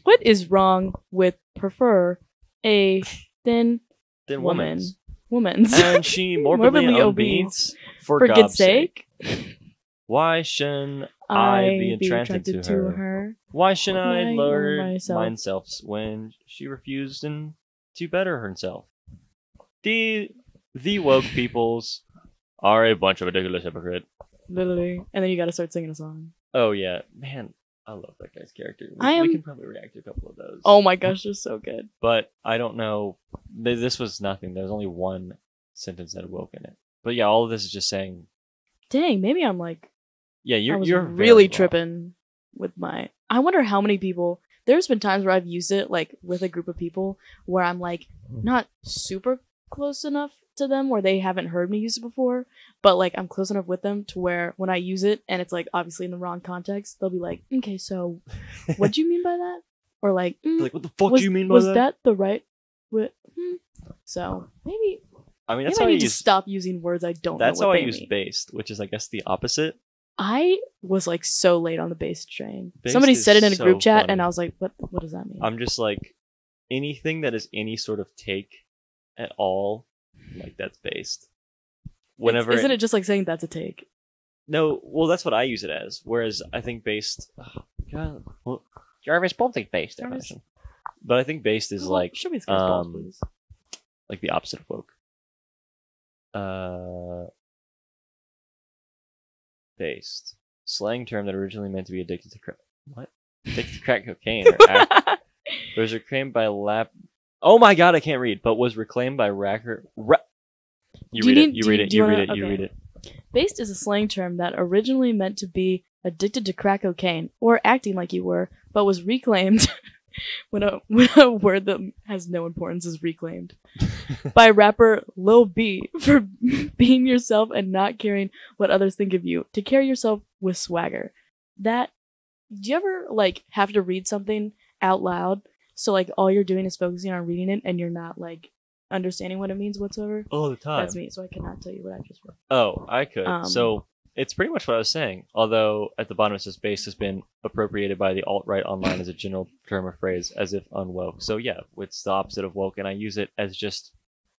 What is wrong with prefer a thin, thin woman? Woman's. Woman's. And she morbidly, morbidly obese, obese, for, for God's sake? sake? Why shouldn't I, I be attracted, be attracted to, her? to her? Why shouldn't I, I lower myself? myself when she refused and to better herself? The the woke peoples are a bunch of ridiculous hypocrites. Literally. And then you gotta start singing a song. Oh yeah. Man, I love that guy's character. We, I am... we can probably react to a couple of those. Oh my gosh, they're so good. But I don't know. This was nothing. There was only one sentence that woke in it. But yeah, all of this is just saying, dang, maybe I'm like... Yeah, you're you're really tripping with my... I wonder how many people... There's been times where I've used it like with a group of people where I'm like not super close enough to them where they haven't heard me use it before, but like I'm close enough with them to where when I use it and it's like obviously in the wrong context, they'll be like, okay, so what do you mean by that? Or like, mm, like what the fuck was, do you mean by was that? Was that the right... What, mm. So maybe... I mean, that's Maybe how I need I use, to stop using words I don't that's know what how they I use mean. Based, which is, I guess, the opposite. I was like so late on the based train. Based Somebody said it in a so group chat, funny. and I was like, "What? What does that mean?" I'm just like, anything that is any sort of take at all, like that's based. Whenever it's, isn't it, it just like saying that's a take? No, well, that's what I use it as. Whereas I think based, oh, God, well, Jarvis both think based. Jarvis. But I think based is oh, like, show me this guy's balls, please. Like the opposite of woke. Uh, based slang term that originally meant to be addicted to crack. What? Addicted to crack cocaine. Or act- was reclaimed by lap. Oh my god, I can't read. But was reclaimed by racker. Ra- you, read, need, it, you, you, read, you, it, you read it. You read it. You read it. Based is a slang term that originally meant to be addicted to crack cocaine or acting like you were, but was reclaimed when, a, when a word that has no importance is reclaimed by rapper Lil B for being yourself and not caring what others think of you, to carry yourself with swagger. That, do you ever like have to read something out loud, so like all you're doing is focusing on reading it and you're not like understanding what it means whatsoever? All the time. That's me, so I cannot tell you what I just wrote. Oh, I could. Um, so it's pretty much what I was saying. Although at the bottom it says base has been appropriated by the alt-right online as a general term or phrase, as if unwoke. So yeah, it's the opposite of woke, and I use it as just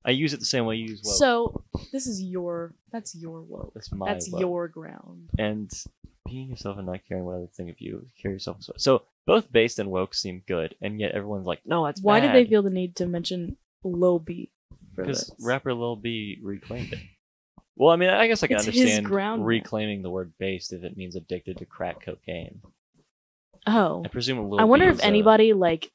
I use it the same way you use woke. So this is your that's your woke. That's my That's woke. Your ground. And being yourself and not caring what others think of you, carry yourself as well. So both based and woke seem good, and yet everyone's like, no, that's Why bad. Did they feel the need to mention Lil B? Because rapper Lil B reclaimed it. Well, I mean, I guess I can it's understand reclaiming the word based if it means addicted to crack cocaine. Oh. I presume a Lil I wonder B if anybody, a... like,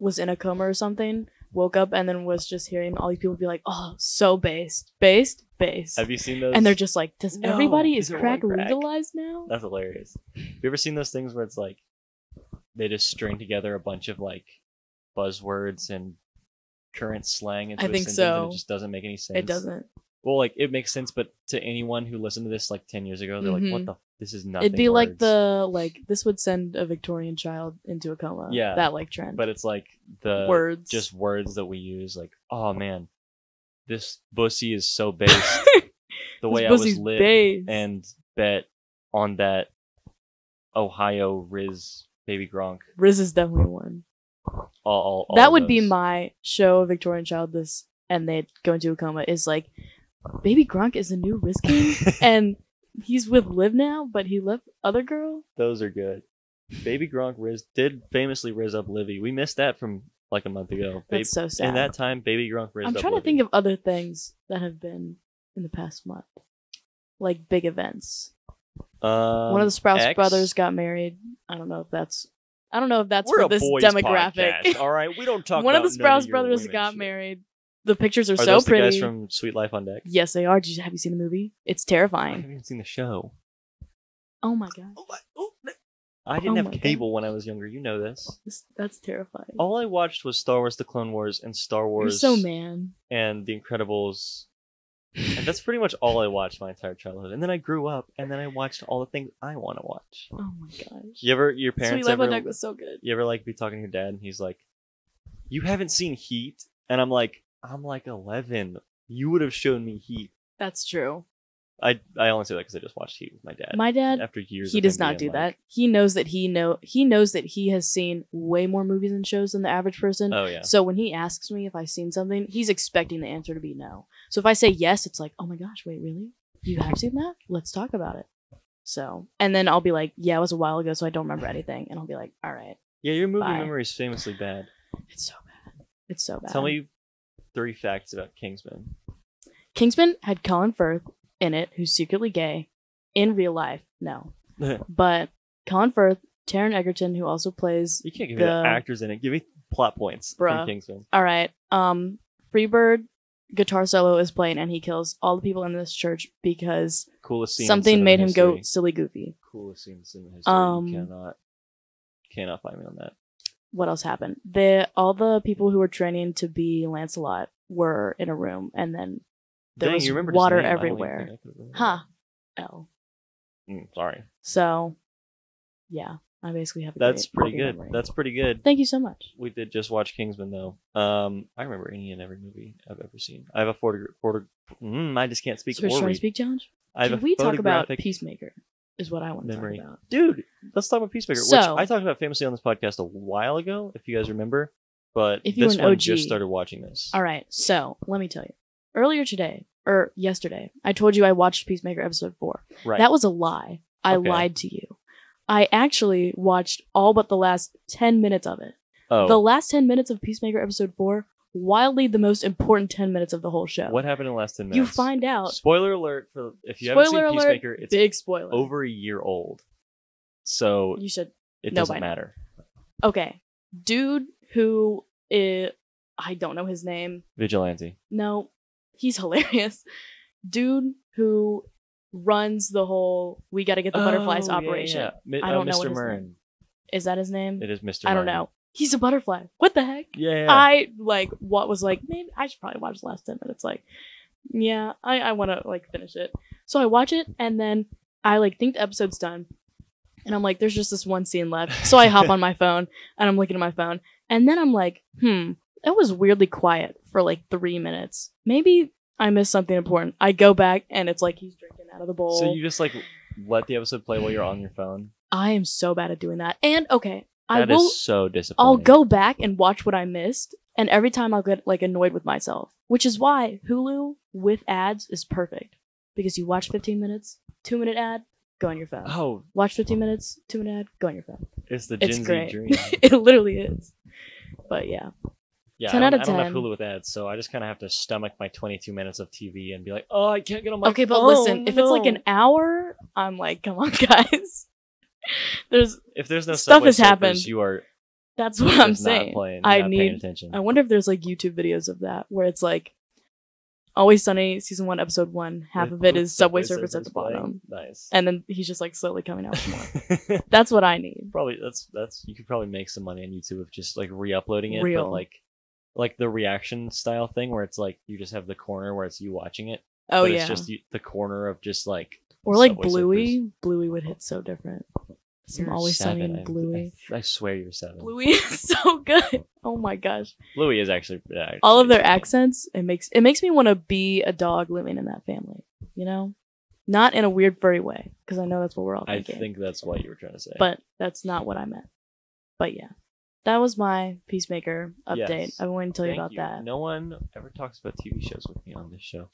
was in a coma or something, woke up, and then was just hearing all these people be like, oh, so based, based, based. Have you seen those? And they're just like, does no, everybody is crack, crack legalized now? That's hilarious. Have you ever seen those things where it's like, they just string together a bunch of, like, buzzwords and current slang into I a think sentence so. And it just doesn't make any sense? It doesn't. Well, like, it makes sense, but to anyone who listened to this, like, ten years ago, they're mm-hmm. like, what the? F- this is nothing. It'd be words. Like the, like, this would send a Victorian child into a coma. Yeah. That, like, trend. But it's, like, the... Words. Just words that we use, like, oh, man, this bussy is so based. The way I was lit based. And bet on that Ohio Riz... Baby Gronk. Riz is definitely one. All, all, all that would those. Be my show, Victorian Child, this, and they go into a coma, is like, Baby Gronk is the new Riz King, and he's with Liv now, but he left other girl? Those are good. Baby Gronk Riz did famously Riz up Livy. We missed that from like a month ago. That's Baby, so sad. In that time, Baby Gronk Riz up I'm trying up to Livy. Think of other things that have been in the past month. Like big events. Um, One of the Sprouse X? brothers got married. I don't know if that's. I don't know if that's We're for this demographic. Podcast, all right, we don't talk. One about of the Sprouse brothers got shit. Married. The pictures are, are so those pretty. The guys from Sweet Life on Deck. Yes, they are. Did you, have you seen the movie? It's terrifying. I haven't seen the show. Oh my god. Oh my, oh, I didn't oh have cable god. When I was younger. You know this. this. That's terrifying. All I watched was Star Wars: The Clone Wars and Star Wars. You're so man. And The Incredibles. And that's pretty much all I watched my entire childhood. And then I grew up, and then I watched all the things I want to watch. Oh my gosh! You ever, your parents Sweet ever? Sweet Life on Deck was so good. You ever like be talking to your dad, and he's like, "You haven't seen Heat," and I'm like, "I'm like eleven. You would have shown me Heat." That's true. I I only say that because I just watched Heat with my dad. My dad, after years, he of does not do like, that. He knows that he know he knows that he has seen way more movies and shows than the average person. Oh yeah. So when he asks me if I've seen something, he's expecting the answer to be no. So if I say yes, it's like, oh my gosh, wait, really? You have seen that? Let's talk about it. So, and then I'll be like, yeah, it was a while ago, so I don't remember anything. And I'll be like, all right. Yeah, your movie bye. Memory is famously bad. It's so bad. It's so bad. Tell me three facts about Kingsman. Kingsman had Colin Firth in it, who's secretly gay. In real life, no. But Colin Firth, Taron Egerton, who also plays You can't give the... me the actors in it. Give me plot points Bruh. From Kingsman. All right. Um, Freebird. Guitar solo is playing, and he kills all the people in this church because coolest scene something made him history. Go silly goofy. Coolest scene in cinema history. Um, you cannot, cannot find me on that. What else happened? The all the people who were training to be Lancelot were in a room, and then there Dang, was you water everywhere. Huh? Oh, mm, sorry. So, yeah, I basically have. A That's great, pretty good. Memory. That's pretty good. Thank you so much. We did just watch Kingsman, though. Um, I remember any and every movie I've ever seen. I have a photo. Photo. Mm, I just can't speak. Switch trying to speak challenge. I have Can a we talk about Peacemaker? Is what I want memory. To talk about. Dude, let's talk about Peacemaker, so, which I talked about famously on this podcast a while ago, if you guys remember. But if you this one O G, just started watching this. All right, so let me tell you. Earlier today or yesterday, I told you I watched Peacemaker episode four. Right. That was a lie. I okay. lied to you. I actually watched all but the last ten minutes of it. Oh. The last ten minutes of Peacemaker episode four, wildly the most important ten minutes of the whole show. What happened in the last ten minutes? You find out. Spoiler alert for if you spoiler haven't seen alert, Peacemaker, it's big spoiler. Over a year old. So you should it doesn't matter. Now. Okay. Dude who is, I don't know his name. Vigilante. No. He's hilarious. Dude who runs the whole we got to get the oh, butterflies yeah, operation. Yeah. Mi- I don't uh, know Mister Murren. Is that his name? It is Mister I don't Murren. know. He's a butterfly. What the heck? Yeah. I like what was like, maybe I should probably watch the last ten minutes. Like, yeah, I, I want to like finish it. So I watch it and then I like think the episode's done. And I'm like, there's just this one scene left. So I hop on my phone and I'm looking at my phone. And then I'm like, hmm, it was weirdly quiet for like three minutes. Maybe I missed something important. I go back and it's like he's drinking out of the bowl. So you just like let the episode play while you're on your phone? I am so bad at doing that. And okay, that I will, is so disappointing. I'll go back and watch what I missed. And every time I'll get like annoyed with myself, which is why Hulu with ads is perfect. Because you watch fifteen minutes, two minute ad. Go on your phone. Oh, watch fifteen minutes, two minute ad, go on your phone. It's the Gen it's Z great. dream. It literally is. But yeah. Yeah, ten I don't, out of ten. I don't have Hulu with ads, so I just kind of have to stomach my twenty-two minutes of T V and be like, oh, I can't get on my okay, phone. Okay, but listen, no. if it's like an hour, I'm like, come on, guys. There's if there's no stuff has happened. You are. That's what I'm saying. Playing, I need. I wonder if there's like YouTube videos of that where it's like, Always Sunny, season one, episode one. Half of it is Subway Surfers at the bottom. Nice. And then he's just like slowly coming out with more. That's what I need. Probably that's that's you could probably make some money on YouTube of just like re-uploading it, Real. but like like the reaction style thing where it's like you just have the corner where it's you watching it. Oh but yeah. It's just you, the corner of just like or like Subway Bluey. Surfers. Bluey would hit so different. Some you're Always seven. Sunny and Bluey. I, I swear you're seven. Bluey is so good. Oh my gosh. Bluey is actually yeah, all of their funny. accents. It makes it makes me want to be a dog living in that family. You know, not in a weird furry way, because I know that's what we're all thinking. I think that's what you were trying to say. But that's not what I meant. But yeah, that was my Peacemaker update. Yes. I wanted to tell Thank you about you. that. No one ever talks about T V shows with me on this show.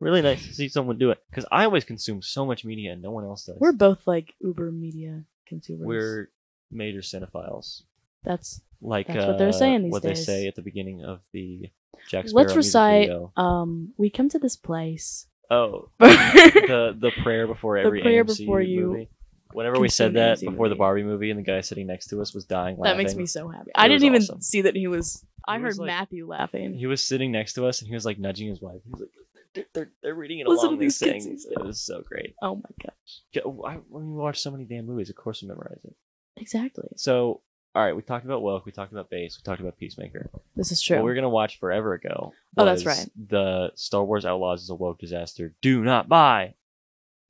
Really nice to see someone do it, because I always consume so much media and no one else does. We're both like Uber media consumers. We're major cinephiles. That's like that's uh, what they're saying these what days. What they say at the beginning of the Jack Sparrow Let's recite. Video. Um, we come to this place. Oh, the the prayer before every the prayer A M C before you movie. Whenever we said that A M C before movie. the Barbie movie, and the guy sitting next to us was dying laughing. That makes me so happy. It I didn't even awesome. see that he was. I he heard was like, Matthew laughing. He was sitting next to us, and he was like nudging his wife. He was like, They're, they're, they're reading it Listen along these things. Kids. It was so great. Oh my gosh. I, when we watch so many damn movies, of course we memorize it. Exactly. So, all right, we talked about Wilk, we talked about Base, we talked about Peacemaker. This is true. What we were going to watch forever ago. Oh, that's right. The Star Wars Outlaws is a woke disaster. Do not buy.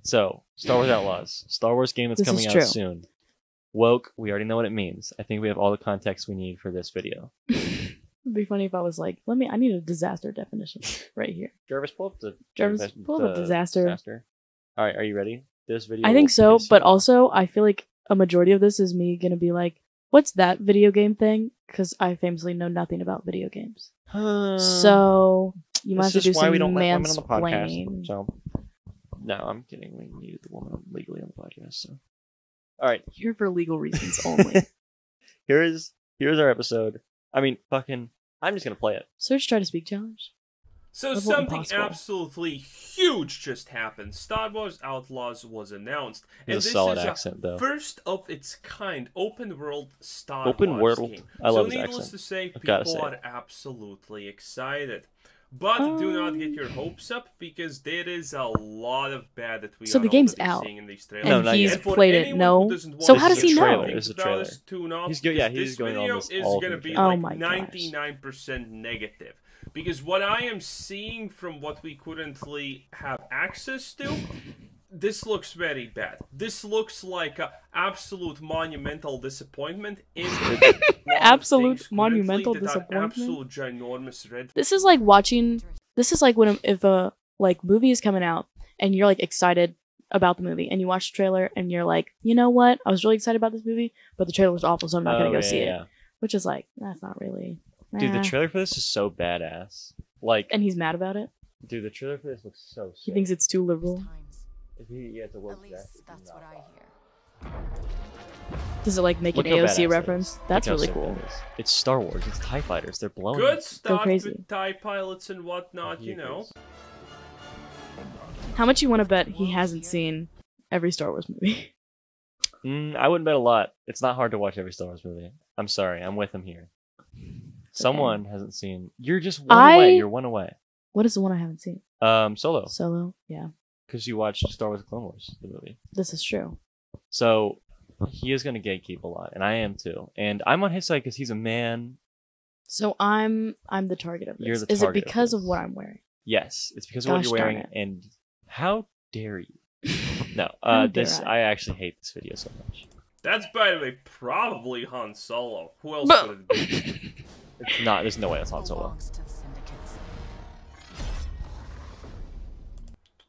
So, Star Wars Outlaws. Star Wars game that's this coming out true. soon. Woke, we already know what it means. I think we have all the context we need for this video. It'd be funny if I was like, let me, I need a disaster definition right here. Jarvis, pull up the Jarvis, pull up a disaster. disaster. All right, are you ready? This video. I think so, but you. also I feel like a majority of this is me going to be like, what's that video game thing? Because I famously know nothing about video games. Uh, so you might have to do some mansplaining. So, no, I'm kidding. We needed the woman legally on the podcast. So, all right. Here for legal reasons only. Here is, here's our episode. I mean, fucking, I'm just going to play it. Search Try to Speak Challenge. So Level something impossible. absolutely huge just happened. Star Wars Outlaws was announced. It's and a this solid is accent, a though. first of its kind open world Star open Wars world. game. I love so needless accent. to say, people say are absolutely excited. But um, do not get your hopes up, because there is a lot of bad that we so are the game's out seeing in these trailers. No, and he's played it, no. So how does he know? This is a trailer. He's go- yeah, he's this going video is going to be like ninety-nine percent negative. Because what I am seeing from what we currently have access to, this looks very bad. This looks like an absolute monumental disappointment. In absolute monumental disappointment. Absolute ginormous red. This is like watching. This is like when if a like movie is coming out and you're like excited about the movie and you watch the trailer and you're like, you know what? I was really excited about this movie, but the trailer was awful, so I'm not oh, gonna go yeah, see yeah. it. Which is like that's not really. Nah. Dude, the trailer for this is so badass. Like, and he's mad about it. Dude, the trailer for this looks so. Sick. He thinks it's too liberal. If he, he to work At least that, that's what I hear. Does it like make Look an A O C reference? That's really cool. It it's Star Wars. It's TIE Fighters. They're blowing. Good stuff with TIE pilots and whatnot, you know. How much you want to bet he hasn't seen every Star Wars movie? mm, I wouldn't bet a lot. It's not hard to watch every Star Wars movie. I'm sorry. I'm with him here. Someone okay. hasn't seen. You're just one I... away. You're one away. What is the one I haven't seen? Um, Solo. Solo. Yeah. because you watched Star Wars Clone Wars, the movie. This is true. So he is going to gatekeep a lot, and I am too. And I'm on his side because he's a man. So I'm I'm the target of this. You're the target. Is it because of, of what I'm wearing? Yes, it's because Gosh, of what you're wearing. And how dare you? No, uh, this I? I actually hate this video so much. That's, by the way, probably Han Solo. Who else but... would it be? It's not. There's no way it's Han Solo.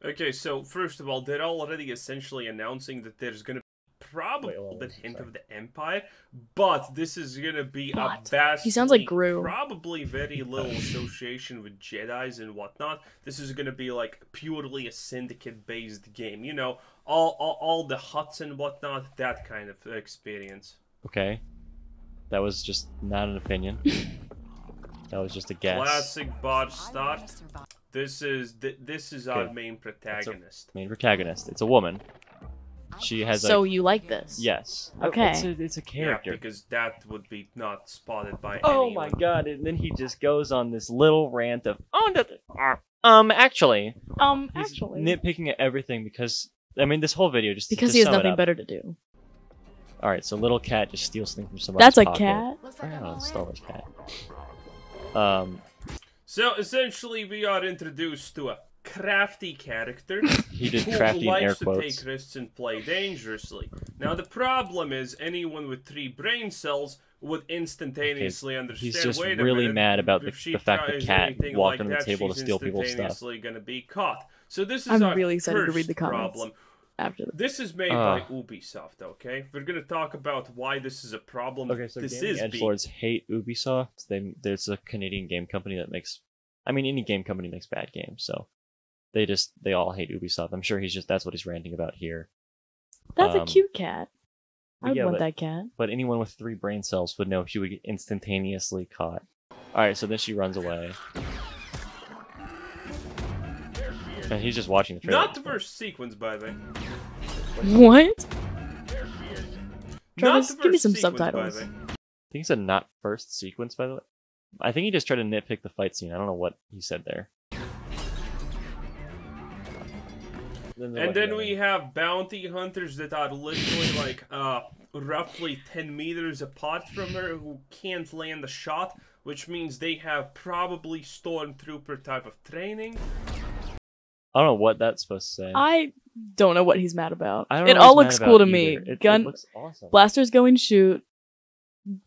Okay, so first of all, they're already essentially announcing that there's going to be probably Wait, a little bit hint sorry. of the Empire, but this is going to be but, a vast... He sounds like Gru. Probably very little association with Jedis and whatnot. This is going to be like purely a syndicate-based game. You know, all, all all the huts and whatnot, that kind of experience. Okay. That was just not an opinion. That was just a guess. Classic bot start. This is th this is okay. our main protagonist. Main protagonist. It's a woman. She has. So a... you like this? Yes. Okay. It's a, it's a character. Yeah, because that would be not spotted by. Oh anyone. my god! And then he just goes on this little rant of oh no, um actually, um he's actually nitpicking at everything because I mean this whole video just because to he has nothing better to do. All right, so little cat just steals things from somebody. That's a pocket. cat. Oh, Star Wars cat. Um. So essentially, we are introduced to a crafty character he did who crafty likes air to quotes. take risks and play dangerously. Now the problem is, anyone with three brain cells would instantaneously okay. understand. He's just Wait really minute, mad about the, the fact that Cat walked like on the that, table to steal people's stuff. Gonna be caught. So this is I'm our really excited first to read the problem. After this. this is made uh, by Ubisoft, okay? We're gonna talk about why this is a problem. Okay, so this gaming edgelords hate Ubisoft. They, there's a Canadian game company that makes, I mean, any game company makes bad games, so they just they all hate Ubisoft. I'm sure he's just that's what he's ranting about here. That's um, a cute cat. I would yeah, want but, that cat. But anyone with three brain cells would know she would get instantaneously caught. All right, so then she runs away. And he's just watching the trailer. Not the first sequence, by the way. What? Jarvis, give me some subtitles. I think he said not first sequence, by the way. I think he just tried to nitpick the fight scene. I don't know what he said there. Then and then we have bounty hunters that are literally like uh, roughly ten meters apart from her who can't land a shot, which means they have probably stormtrooper type of training. I don't know what that's supposed to say. I don't know what he's mad about. I don't it all looks cool to either. me. It, Gun, it looks awesome. Blasters going shoot.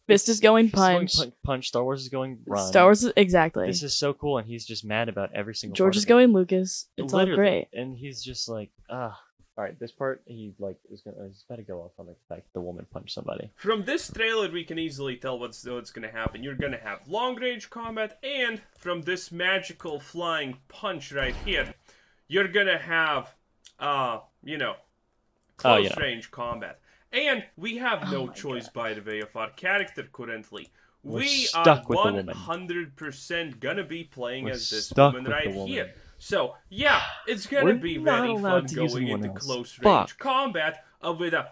Fist is going punch. Going punch. Star Wars is going run. Star Wars is exactly. This is so cool, and he's just mad about every single. George part is going it. Lucas. It's Literally. all great, and he's just like, ah. All right, this part he like is gonna is about to go off on like the fact the woman punched somebody. From this trailer, we can easily tell what's what's gonna happen. You're gonna have long range combat, and from this magical flying punch right here. You're gonna have, uh, you know, close oh, yeah. range combat, and we have oh no choice, God. by the way, of our character currently. We're we are one hundred percent gonna be playing We're as this woman right woman. here. So yeah, it's gonna We're be very fun going into else. close Fuck. range combat uh, with a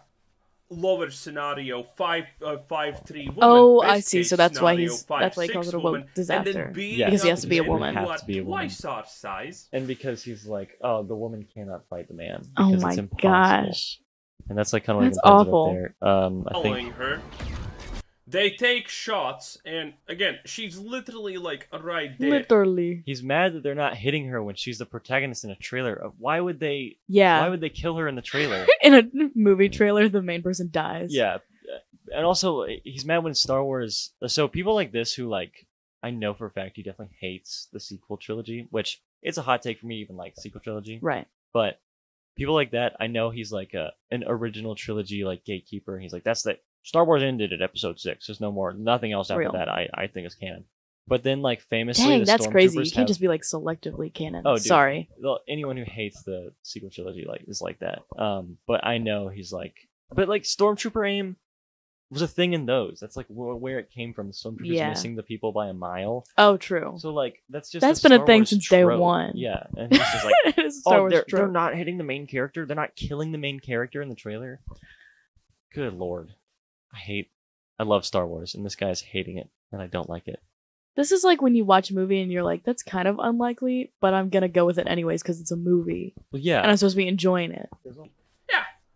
lower scenario five uh, five three woman. Oh, Best I see. So that's why he's five, that's why he calls it a woman disaster yes. because he has to be a woman. Has to be a woman. Twice our size. And because he's like, oh, the woman cannot fight the man. Oh my it's gosh! And that's like kind of that's like awful. Up there. Um, I think her. They take shots, and again, she's literally like right there. Literally. He's mad that they're not hitting her when she's the protagonist in a trailer. Why would they? Yeah. Why would they kill her in the trailer? In a movie trailer, the main person dies. Yeah, and also he's mad when Star Wars. So people like this who like, I know for a fact he definitely hates the sequel trilogy, which it's a hot take for me. Even like sequel trilogy, right? But people like that, I know he's like a an original trilogy like gatekeeper. And he's like that's the. Star Wars ended at episode six. There's no more, nothing else after Real. that. I, I think is canon. But then, like famously, Dang, the that's crazy. You can't have... just be like selectively canon. Oh, dude. Sorry. Anyone who hates the sequel trilogy like is like that. Um, but I know he's like, but like stormtrooper aim was a thing in those. That's like wh where it came from. The stormtroopers yeah. missing the people by a mile. Oh, true. So like that's just that's a been Star a thing Wars since trope. day one. Yeah, and it's just like it's oh, they're, they're not hitting the main character. They're not killing the main character in the trailer. Good lord. I hate, I love Star Wars, and this guy's hating it, and I don't like it. This is like when you watch a movie and you're like, that's kind of unlikely, but I'm going to go with it anyways because it's a movie. Well, yeah. And I'm supposed to be enjoying it. Yeah.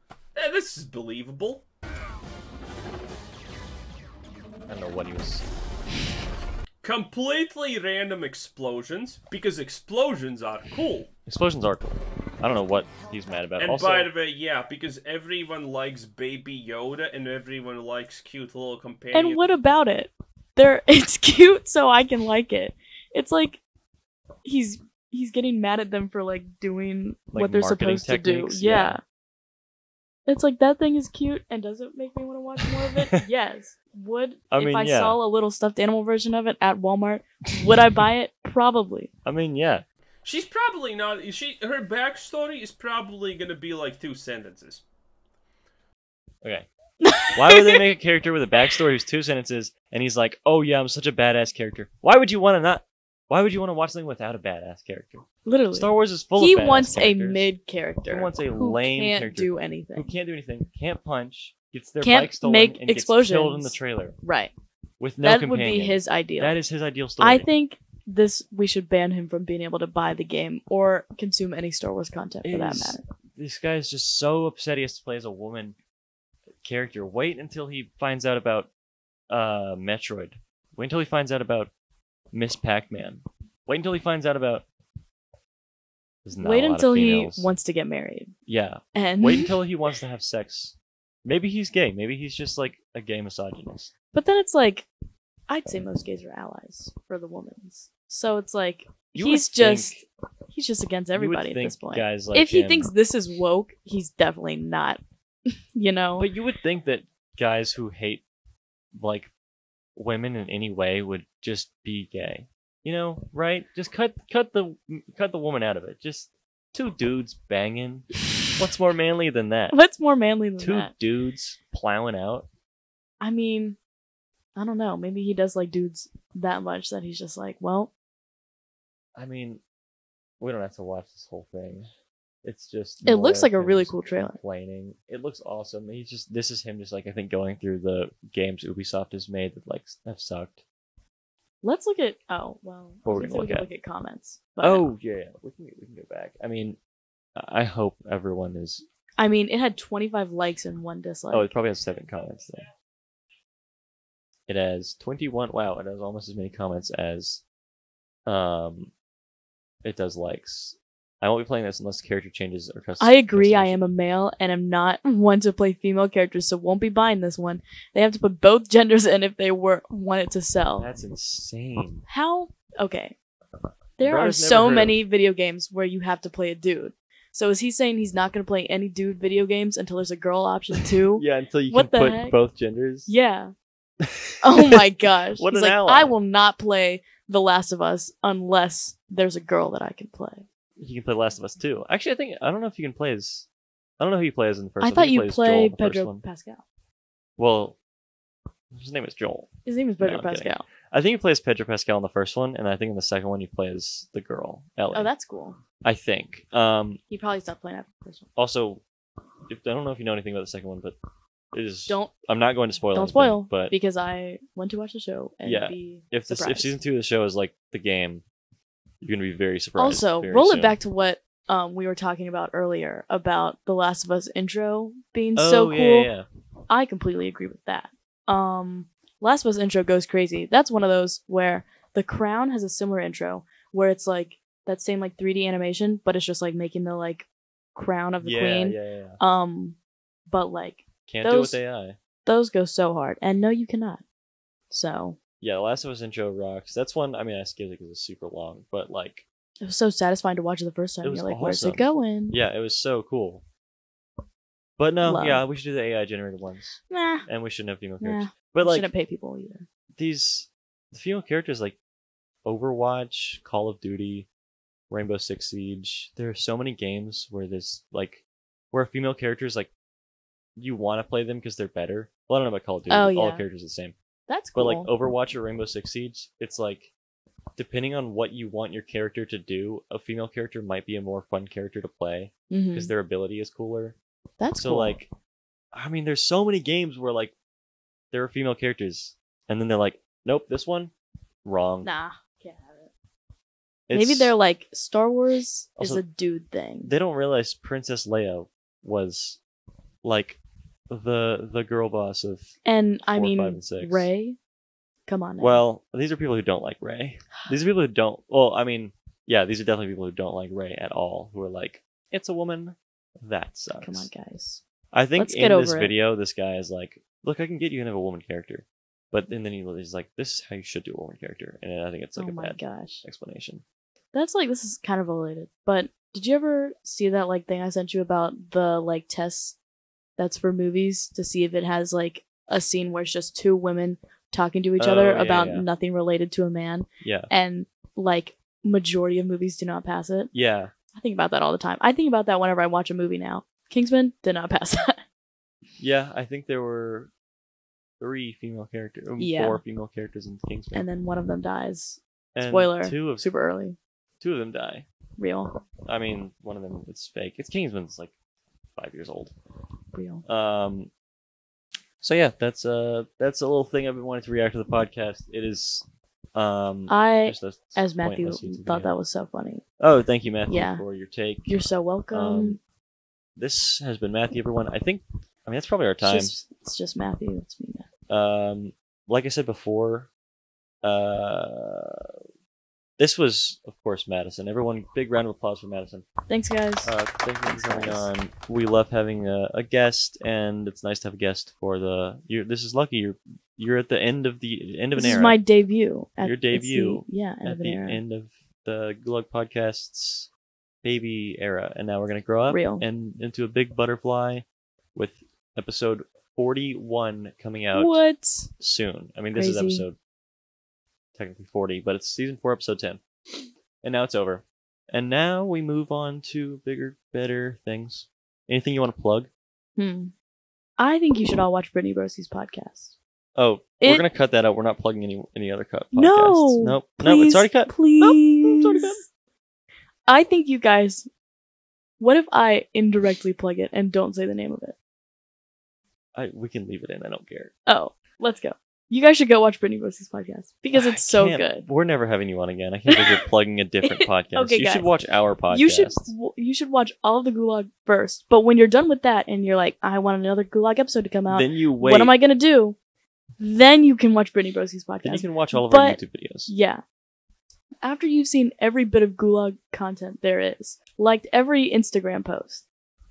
yeah this is believable. I don't know what he was... Completely random explosions, because explosions are cool. Explosions are cool. I don't know what he's mad about. And also, by the way, yeah, because everyone likes Baby Yoda and everyone likes cute little companions. And what about it? They're, it's cute, so I can like it. It's like he's he's getting mad at them for like doing like what they're supposed techniques, to do. Yeah. yeah. It's like, that thing is cute and doesn't make me want to watch more of it. Yes. Would I mean, if I yeah. saw a little stuffed animal version of it at Walmart, would I buy it? Probably. I mean, yeah. She's probably not. She her backstory is probably gonna be like two sentences. Okay. Why would they make a character with a backstory who's two sentences and he's like, oh yeah, I'm such a badass character? Why would you want to not? Why would you want to watch something without a badass character? Literally, Star Wars is full he of badass wants characters. A mid character. He wants a who lame can't character do anything. Who can't do anything? Can't punch. Gets their can't bike stolen make and explosions. Gets killed in the trailer. Right. With no that companion. That would be his ideal. That is his ideal story. I think this we should ban him from being able to buy the game or consume any Star Wars content for it that is, matter. This guy is just so upset he has to play as a woman character. Wait until he finds out about uh, Metroid. Wait until he finds out about Miss Pac-Man. Wait until he finds out about... Wait until he wants to get married. Yeah. And wait until he wants to have sex. Maybe he's gay. Maybe he's just, like, a gay misogynist. But then it's like, I'd say most gays are allies for the woman's. So it's like, you he's just think, he's just against everybody at this point. Guys like if he him, thinks this is woke, he's definitely not, you know? But you would think that guys who hate, like, women in any way would just be gay. You know, right? Just cut cut the cut the woman out of it. Just two dudes banging. What's more manly than that? What's more manly than Two that? Two dudes plowing out. I mean, I don't know. Maybe he does like dudes that much that he's just like, well. I mean, we don't have to watch this whole thing. It's just. It looks like a really cool trailer. Complaining. It looks awesome. He's just. This is him just like, I think, going through the games Ubisoft has made that like have sucked. Let's look at. Oh, well. What we're gonna look, we at? look at comments. But... Oh, yeah. We can, we can go back. I mean. I hope everyone is... I mean, it had twenty-five likes and one dislike. Oh, it probably has seven comments there. It has twenty-one... Wow, it has almost as many comments as um, it does likes. I won't be playing this unless character changes or custom. I agree, I am a male and am not one to play female characters, so won't be buying this one. They have to put both genders in if they were want it to sell. That's insane. How? Okay. There are so many video games where you have to play a dude. So is he saying he's not going to play any dude video games until there's a girl option too? Yeah, until you what can put heck? both genders. Yeah. Oh my gosh. What he's an like, ally. I will not play The Last of Us unless there's a girl that I can play. You can play The Last of Us too. Actually, I think I don't know if you can play as I don't know who you play as in the first. I one. thought you play Pedro Pascal. Well, his name is Joel. His name is Pedro no, Pascal. Kidding. I think you play as Pedro Pascal in the first one, and I think in the second one you play as the girl, Ellie. Oh, that's cool. I think. Um, you probably stopped playing after the first one. Also, if, I don't know if you know anything about the second one, but it is. Don't. I'm not going to spoil. Don't anything, spoil. But because I want to watch the show and yeah, be if this, if season two of the show is like the game, you're going to be very surprised. Also, very roll soon. it back to what um, we were talking about earlier about the Last of Us intro being oh, so cool. Yeah, yeah. I completely agree with that. Um. Last of Us intro goes crazy. That's one of those where The Crown has a similar intro where it's like that same like three D animation, but it's just like making the like crown of the yeah, queen. Yeah, yeah. Um, but like can't those, do it with A I. Those go so hard, and no, you cannot. So yeah, Last of Us intro rocks. That's one. I mean, I skipped it because it's super long, but like it was so satisfying to watch it the first time. It was You're like, awesome. Where's it going? Yeah, it was so cool. But no, Love. yeah, we should do the A I generated ones. Nah. And we shouldn't have female characters. Nah. But like, shouldn't pay people either. These the female characters like Overwatch, Call of Duty, Rainbow Six Siege. There are so many games where there's like where female characters like you want to play them because they're better. Well, I don't know about Call of Duty. Oh, yeah. All the characters are the same. That's cool. But like Overwatch or Rainbow Six Siege, it's like depending on what you want your character to do, a female character might be a more fun character to play because mm-hmm. their ability is cooler. That's so cool. like, I mean, there's so many games where like. There are female characters, and then they're like, "Nope, this one, wrong. Nah, can't have it. It's, Maybe they're like, Star Wars also, is a dude thing. They don't realize Princess Leia was like the the girl boss of and four, I mean five, and six. Rey. Come on. Now. Well, these are people who don't like Rey. These are people who don't. Well, I mean, yeah, these are definitely people who don't like Rey at all. Who are like, it's a woman. That sucks. Come on, guys. I think Let's in get over this it. video, this guy is like, look, I can get you into a woman character. But and then he's like, this is how you should do a woman character. And I think it's like oh a my bad gosh. explanation. That's like, this is kind of related. But did you ever see that like thing I sent you about the like test that's for movies to see if it has like a scene where it's just two women talking to each oh, other yeah, about yeah. nothing related to a man? Yeah. And like majority of movies do not pass it. Yeah. I think about that all the time. I think about that whenever I watch a movie now. Kingsman did not pass that. Yeah, I think there were three female characters, yeah. four female characters in Kingsman. And then one of them dies. And Spoiler, two of, super early. Two of them die. Real. I mean, one of them, it's fake. It's Kingsman's like five years old. Real. Um. So yeah, that's uh, that's a little thing I've been wanting to react to the podcast. It is... Um, I, as Matthew, thought that was so funny. Oh, thank you, Matthew, yeah. for your take. You're so welcome. Um, this has been Matthew, everyone. I think, I mean, that's probably our time. It's just, it's just Matthew. It's me, Matthew. Um, like I said before, uh, this was, of course, Madison. Everyone, big round of applause for Madison. Thanks, guys. Uh, thank you Thanks, for coming guys. on. We love having a, a guest, and it's nice to have a guest for the. You're, this is lucky. You're. You're at the end of the end of an this era. This is my debut. At, Your debut. The, yeah, end at of an the era. end of the Gulag Podcast's baby era, and now we're gonna grow up Real. and into a big butterfly with episode forty-one coming out. What? Soon. I mean, this Crazy. is episode technically forty, but it's season four, episode ten, and now it's over. And now we move on to bigger, better things. Anything you want to plug? Hmm. I think you should all watch Brittany Broski's podcast. Oh, it, we're gonna cut that out. We're not plugging any any other cut podcasts. No, nope. please, no, it's already cut. Please, nope, it's already cut. I think you guys. What if I indirectly plug it and don't say the name of it? I we can leave it in. I don't care. Oh, let's go. You guys should go watch Brittany Broski's podcast because it's so good. We're never having you on again. I can't believe you're plugging a different podcast. Okay, you guys, should watch our podcast. You should you should watch all of the Gulag first. But when you're done with that and you're like, I want another Gulag episode to come out. Then you wait. What am I gonna do? Then you can watch Brittany Broski's podcast. Then you can watch all of but, our YouTube videos. Yeah. After you've seen every bit of Gulag content there is, liked every Instagram post,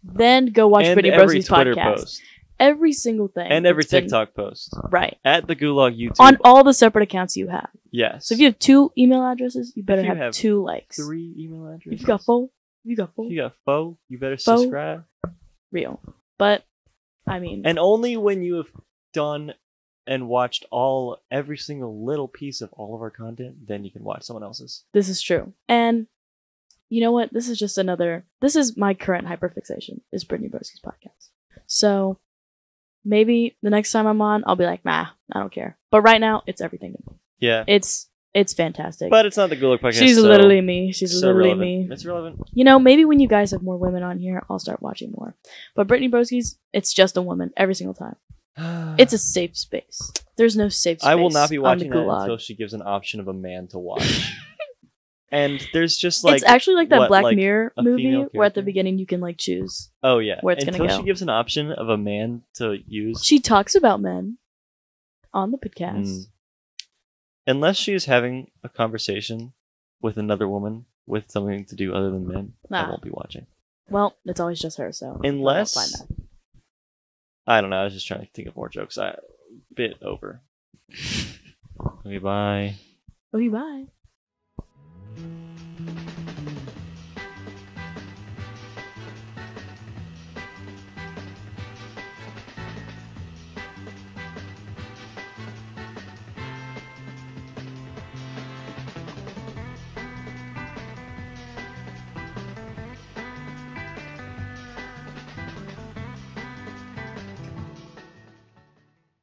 then go watch and Brittany Broski's Twitter podcast. Post. Every single thing. And every TikTok been, post. Right. At the Gulag YouTube. On all the separate accounts you have. Yes. So if you have two email addresses, you better you have, have two likes. Three email addresses. If you got four, you got four. If you got four, you better four. subscribe. Real. But, I mean. And only when you have done. And watched all every single little piece of all of our content, then you can watch someone else's. This is true. And you know what? This is just another this is my current hyperfixation is Brittany Broski's podcast. So maybe the next time I'm on, I'll be like, nah, I don't care. But right now it's everything to me. Yeah. It's it's fantastic. But it's not the Gulag podcast. She's so, literally me. She's so literally relevant. me. It's relevant. You know, maybe when you guys have more women on here, I'll start watching more. But Brittany Broski's, it's just a woman every single time. It's a safe space. There's no safe space. I will not be watching that until she gives an option of a man to watch. And there's just like... It's actually like that what, Black like Mirror movie where at the beginning you can like choose Oh yeah. where it's going to go. Until she gives an option of a man to use. She talks about men on the podcast. Mm. Unless she is having a conversation with another woman with something to do other than men, nah. I won't be watching. Well, it's always just her, so... Unless... I'll find that. I don't know. I was just trying to think of more jokes. I bit over. Okay, bye. Okay, bye.